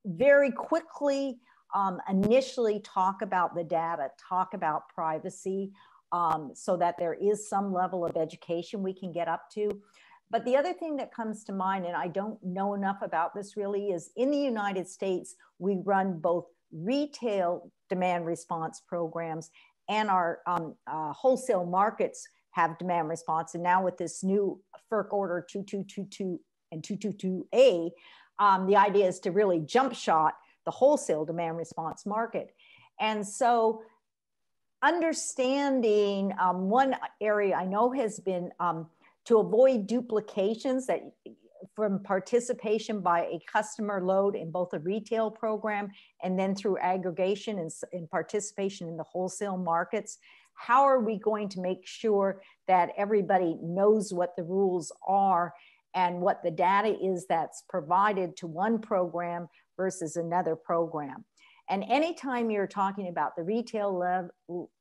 very quickly, Um, initially talk about the data, talk about privacy, um, so that there is some level of education we can get up to. But the other thing that comes to mind, and I don't know enough about this really, is in the United States, we run both retail demand response programs and our um, uh, wholesale markets have demand response. And now with this new FERC order two two two two and two two two A, um, the idea is to really jump shot the wholesale demand response market. And so understanding um, one area I know has been um, to avoid duplications that from participation by a customer load in both a retail program and then through aggregation and, and participation in the wholesale markets. How are we going to make sure that everybody knows what the rules are and what the data is that's provided to one program versus another program? And anytime you're talking about the retail level,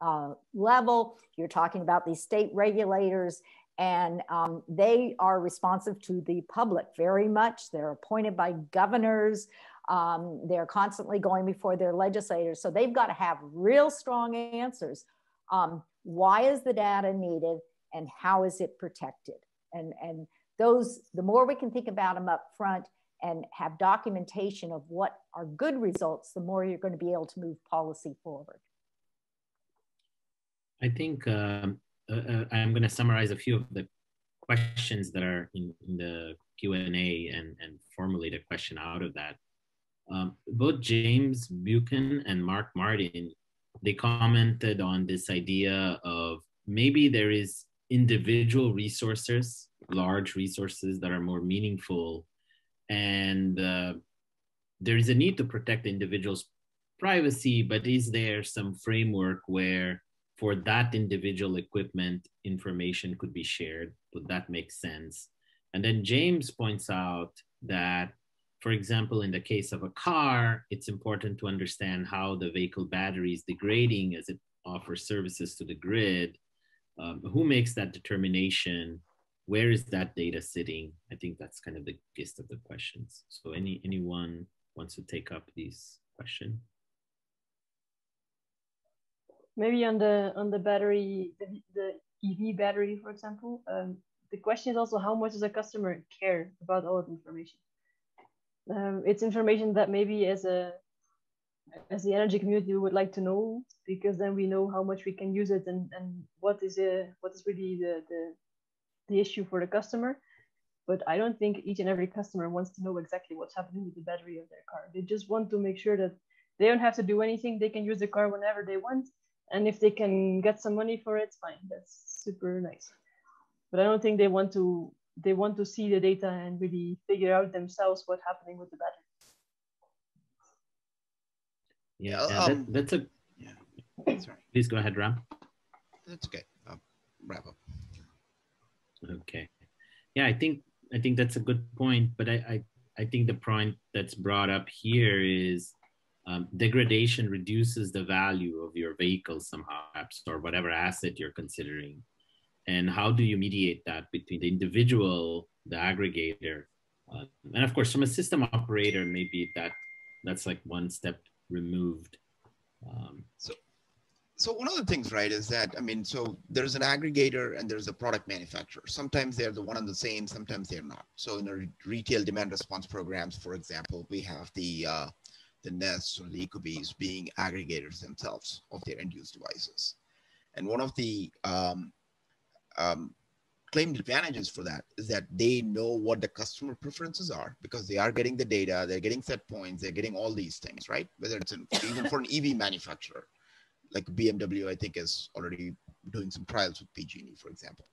uh, level, you're talking about these state regulators, and um, they are responsive to the public very much. They're appointed by governors. Um, they're constantly going before their legislators. So they've got to have real strong answers. Um, why is the data needed and how is it protected? And, and those, the more we can think about them up front and have documentation of what are good results, the more you're going to be able to move policy forward. I think uh, uh, I'm going to summarize a few of the questions that are in, in the Q and A and, and formulate a question out of that. Um, both James Buchan and Mark Martin, they commented on this idea of maybe there is individual resources, large resources that are more meaningful, and uh, there is a need to protect the individual's privacy, but is there some framework where for that individual equipment, information could be shared? Would that make sense? And then James points out that, for example, in the case of a car, it's important to understand how the vehicle battery is degrading as it offers services to the grid. Um, who makes that determination? Where is that data sitting? I think that's kind of the gist of the questions. So any anyone wants to take up this question? Maybe on the on the battery, the, the E V battery, for example. Um, the question is also how much does a customer care about all of the information? Um, it's information that maybe as a as the energy community we would like to know, because then we know how much we can use it and, and what is a, what is really the, the the issue for the customer. But I don't think each and every customer wants to know exactly what's happening with the battery of their car. They just want to make sure that they don't have to do anything. They can use the car whenever they want. And if they can get some money for it, fine. That's super nice. But I don't think they want to they want to see the data and really figure out themselves what's happening with the battery. Yeah, yeah um, that, that's a, yeah. Sorry. Please go ahead, Ram. That's okay, I'll wrap up. Okay, yeah, I think, I think that's a good point, but I, I, I think the point that's brought up here is um, degradation reduces the value of your vehicle somehow, or whatever asset you're considering. And how do you mediate that between the individual, the aggregator, uh, and of course, from a system operator, maybe that that's like one step removed. Um, so, so one of the things, right, is that, I mean, so there's an aggregator and there's a product manufacturer. Sometimes they're the one and the same, sometimes they're not. So in our retail demand response programs, for example, we have the, uh, the Nest or the Ecobees being aggregators themselves of their end-use devices. And one of the um, Um, claimed advantages for that is that they know what the customer preferences are, because they are getting the data, they're getting set points, they're getting all these things, right? Whether it's an, even for an E V manufacturer, like B M W, I think is already doing some trials with P G and E, for example.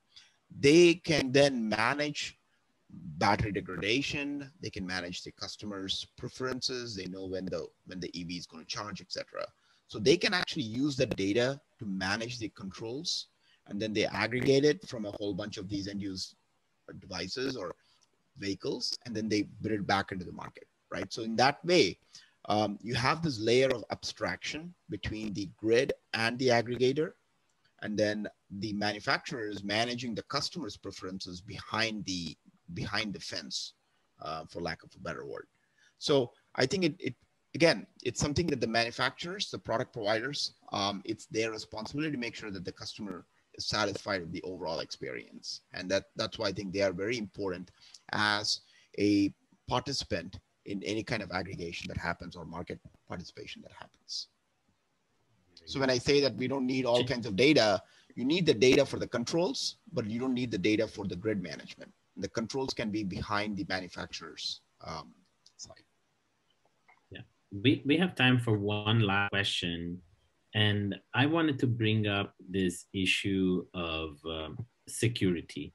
They can then manage battery degradation, they can manage the customer's preferences, they know when the, when the E V is going to charge, et cetera. So they can actually use the data to manage the controls, and then they aggregate it from a whole bunch of these end-use devices or vehicles, and then they bid it back into the market, right? So in that way, um, you have this layer of abstraction between the grid and the aggregator, and then the manufacturer is managing the customer's preferences behind the, behind the fence, uh, for lack of a better word. So I think it, it, Again, it's something that the manufacturers, the product providers, um, it's their responsibility to make sure that the customer is satisfied with the overall experience. And that, that's why I think they are very important as a participant in any kind of aggregation that happens or market participation that happens. So when I say that we don't need all kinds of data, you need the data for the controls, but you don't need the data for the grid management. And the controls can be behind the manufacturer's um, side. Yeah, we, we have time for one last question. And I wanted to bring up this issue of um, security.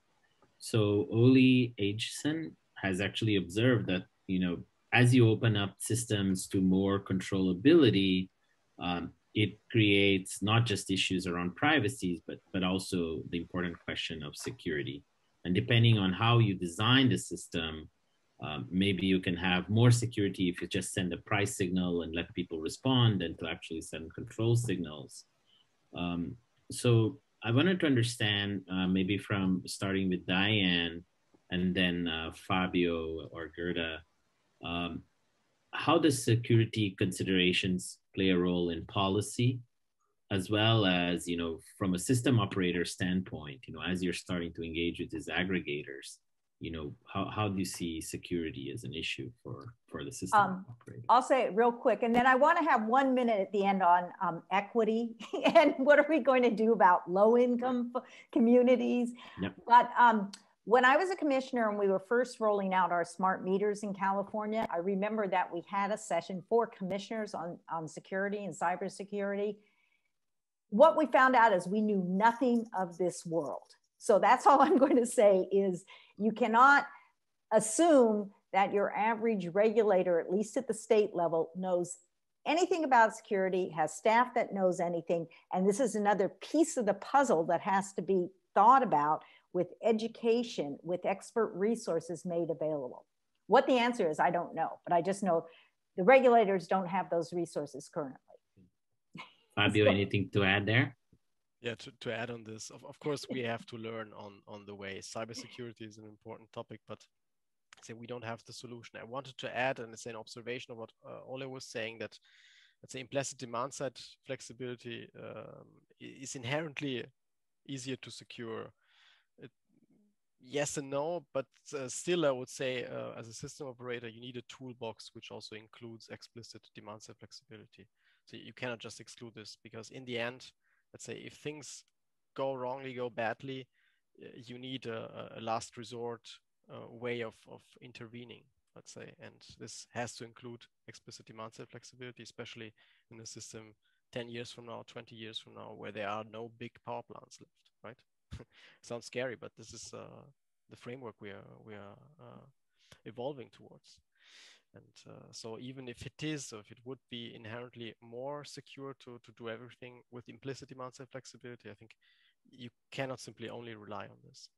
So Ole Acheson has actually observed that, you know, as you open up systems to more controllability, um, it creates not just issues around privacy, but, but also the important question of security. And depending on how you design the system, um, maybe you can have more security if you just send a price signal and let people respond than to actually send control signals. Um, so I wanted to understand uh, maybe from starting with Diane and then uh, Fabio or Gerda, um, how does security considerations play a role in policy, as well as, you know, from a system operator standpoint, you know, as you're starting to engage with these aggregators, you know, how, how do you see security as an issue for, for the system um, operator? I'll say it real quick. And then I want to have one minute at the end on um, equity and what are we going to do about low income communities. Yep. But um, when I was a commissioner and we were first rolling out our smart meters in California, I remember that we had a session for commissioners on, on security and cybersecurity. What we found out is we knew nothing of this world. So that's all I'm going to say is you cannot assume that your average regulator, at least at the state level, knows anything about security, has staff that knows anything. And this is another piece of the puzzle that has to be thought about, with education, with expert resources made available. What the answer is, I don't know, but I just know the regulators don't have those resources currently. Fabio, so, anything to add there? Yeah, to, to add on this, of, of course, we have to learn on, on the way. Cybersecurity is an important topic, but say we don't have the solution. I wanted to add, and it's an observation of what uh, Ole was saying, that let's say implicit demand side flexibility um, is inherently easier to secure. Yes and no, but uh, still, I would say uh, as a system operator, you need a toolbox which also includes explicit demand-side flexibility. So you cannot just exclude this, because in the end, let's say if things go wrongly, go badly, you need a, a last resort uh, way of, of intervening, let's say. And this has to include explicit demand-side flexibility, especially in a system ten years from now, twenty years from now, where there are no big power plants left, right? Sounds scary, but this is uh, the framework we are we are uh, evolving towards. And uh, so even if it is, or if it would be inherently more secure to, to do everything with implicit demand side flexibility, I think you cannot simply only rely on this.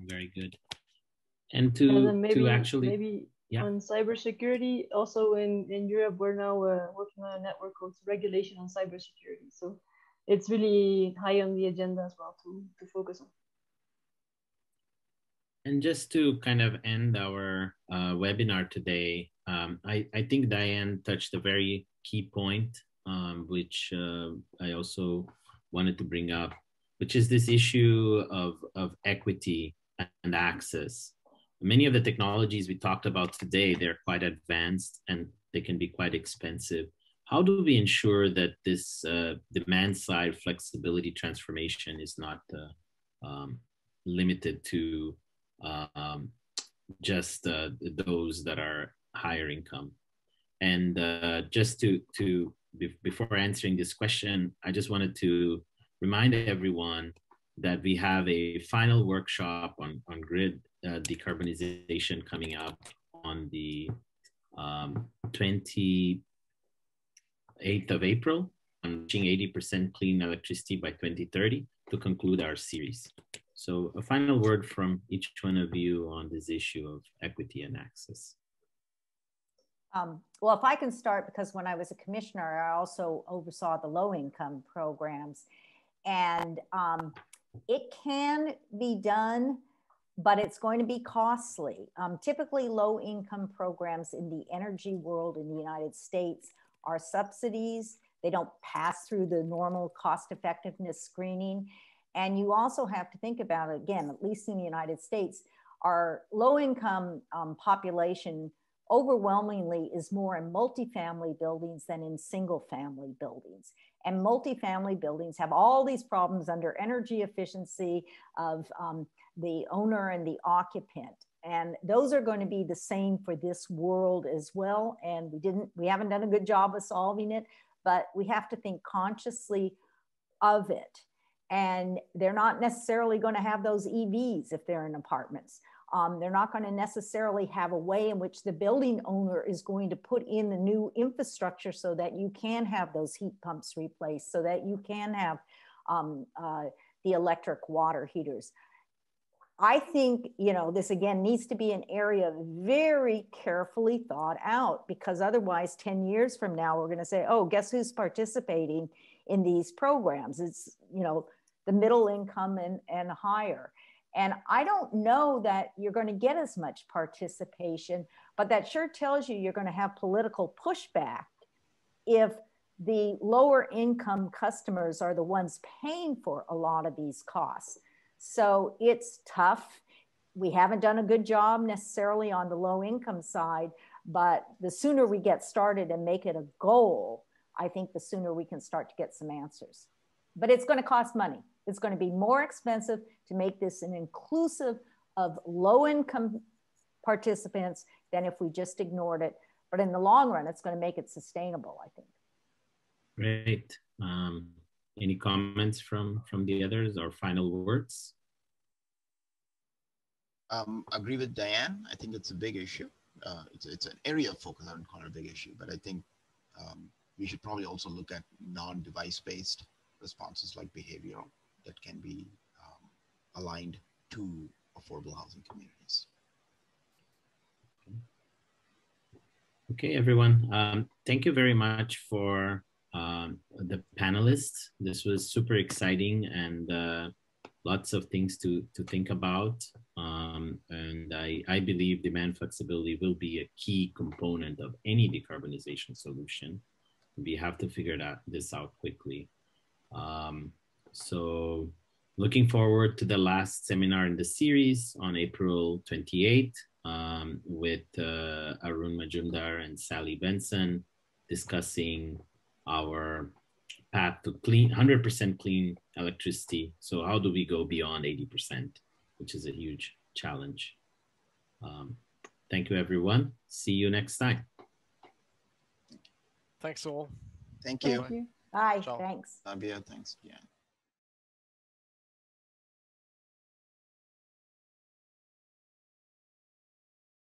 Very good. And to, and then maybe, to actually... Maybe yeah. On cybersecurity, also in, in Europe, we're now uh, working on a network of regulation on cybersecurity. So it's really high on the agenda as well to, to focus on. And just to kind of end our uh, webinar today, um, I, I think Diane touched a very key point, um, which uh, I also wanted to bring up, which is this issue of, of equity and access. Many of the technologies we talked about today, they're quite advanced and they can be quite expensive. How do we ensure that this uh, demand side flexibility transformation is not uh, um, limited to uh, um, just uh, those that are higher income? And uh, just to, to be before answering this question, I just wanted to remind everyone that we have a final workshop on, on grid uh, decarbonization coming up on the um, twenty-eighth of April, on reaching eighty percent clean electricity by twenty thirty to conclude our series. So a final word from each one of you on this issue of equity and access. Um, well, if I can start, because when I was a commissioner, I also oversaw the low income programs, and um, it can be done but it's going to be costly. Um, typically low income programs in the energy world in the United States are subsidies. They don't pass through the normal cost effectiveness screening. And you also have to think about, again, at least in the United States, our low income um, population overwhelmingly is more in multifamily buildings than in single family buildings. And multifamily buildings have all these problems under energy efficiency of um, the owner and the occupant. And those are going to be the same for this world as well. And we didn't, we haven't done a good job of solving it, but we have to think consciously of it. And they're not necessarily going to have those E Vs if they're in apartments. Um, they're not going to necessarily have a way in which the building owner is going to put in the new infrastructure so that you can have those heat pumps replaced, so that you can have um, uh, the electric water heaters. I think, you know, this again needs to be an area very carefully thought out, because otherwise ten years from now, we're going to say, oh, guess who's participating in these programs? It's, you know, the middle income and, and higher. And I don't know that you're going to get as much participation, but that sure tells you you're going to have political pushback if the lower income customers are the ones paying for a lot of these costs. So it's tough. We haven't done a good job necessarily on the low income side, but the sooner we get started and make it a goal, I think the sooner we can start to get some answers. But it's going to cost money. It's going to be more expensive to make this an inclusive of low income participants than if we just ignored it. But in the long run, it's going to make it sustainable, I think. Great. Um, any comments from, from the others or final words? Um, I agree with Diane. I think it's a big issue. Uh, it's, it's an area of focus. I wouldn't call it a big issue, but I think um, we should probably also look at non-device based responses like behavioral that can be um, aligned to affordable housing communities. Okay, everyone. Um, thank you very much for um, the panelists. This was super exciting and uh, lots of things to, to think about. Um, and I, I believe demand flexibility will be a key component of any decarbonization solution. We have to figure that, this out quickly. Um, so looking forward to the last seminar in the series on April twenty-eighth um, with uh, Arun Majumdar and Sally Benson discussing our path to clean, one hundred percent clean electricity. So how do we go beyond eighty percent, which is a huge challenge. Um, thank you, everyone. See you next time. Thanks all. Thank you. Thank you. Bye. Ciao. Thanks. Fabio, thanks. Yeah.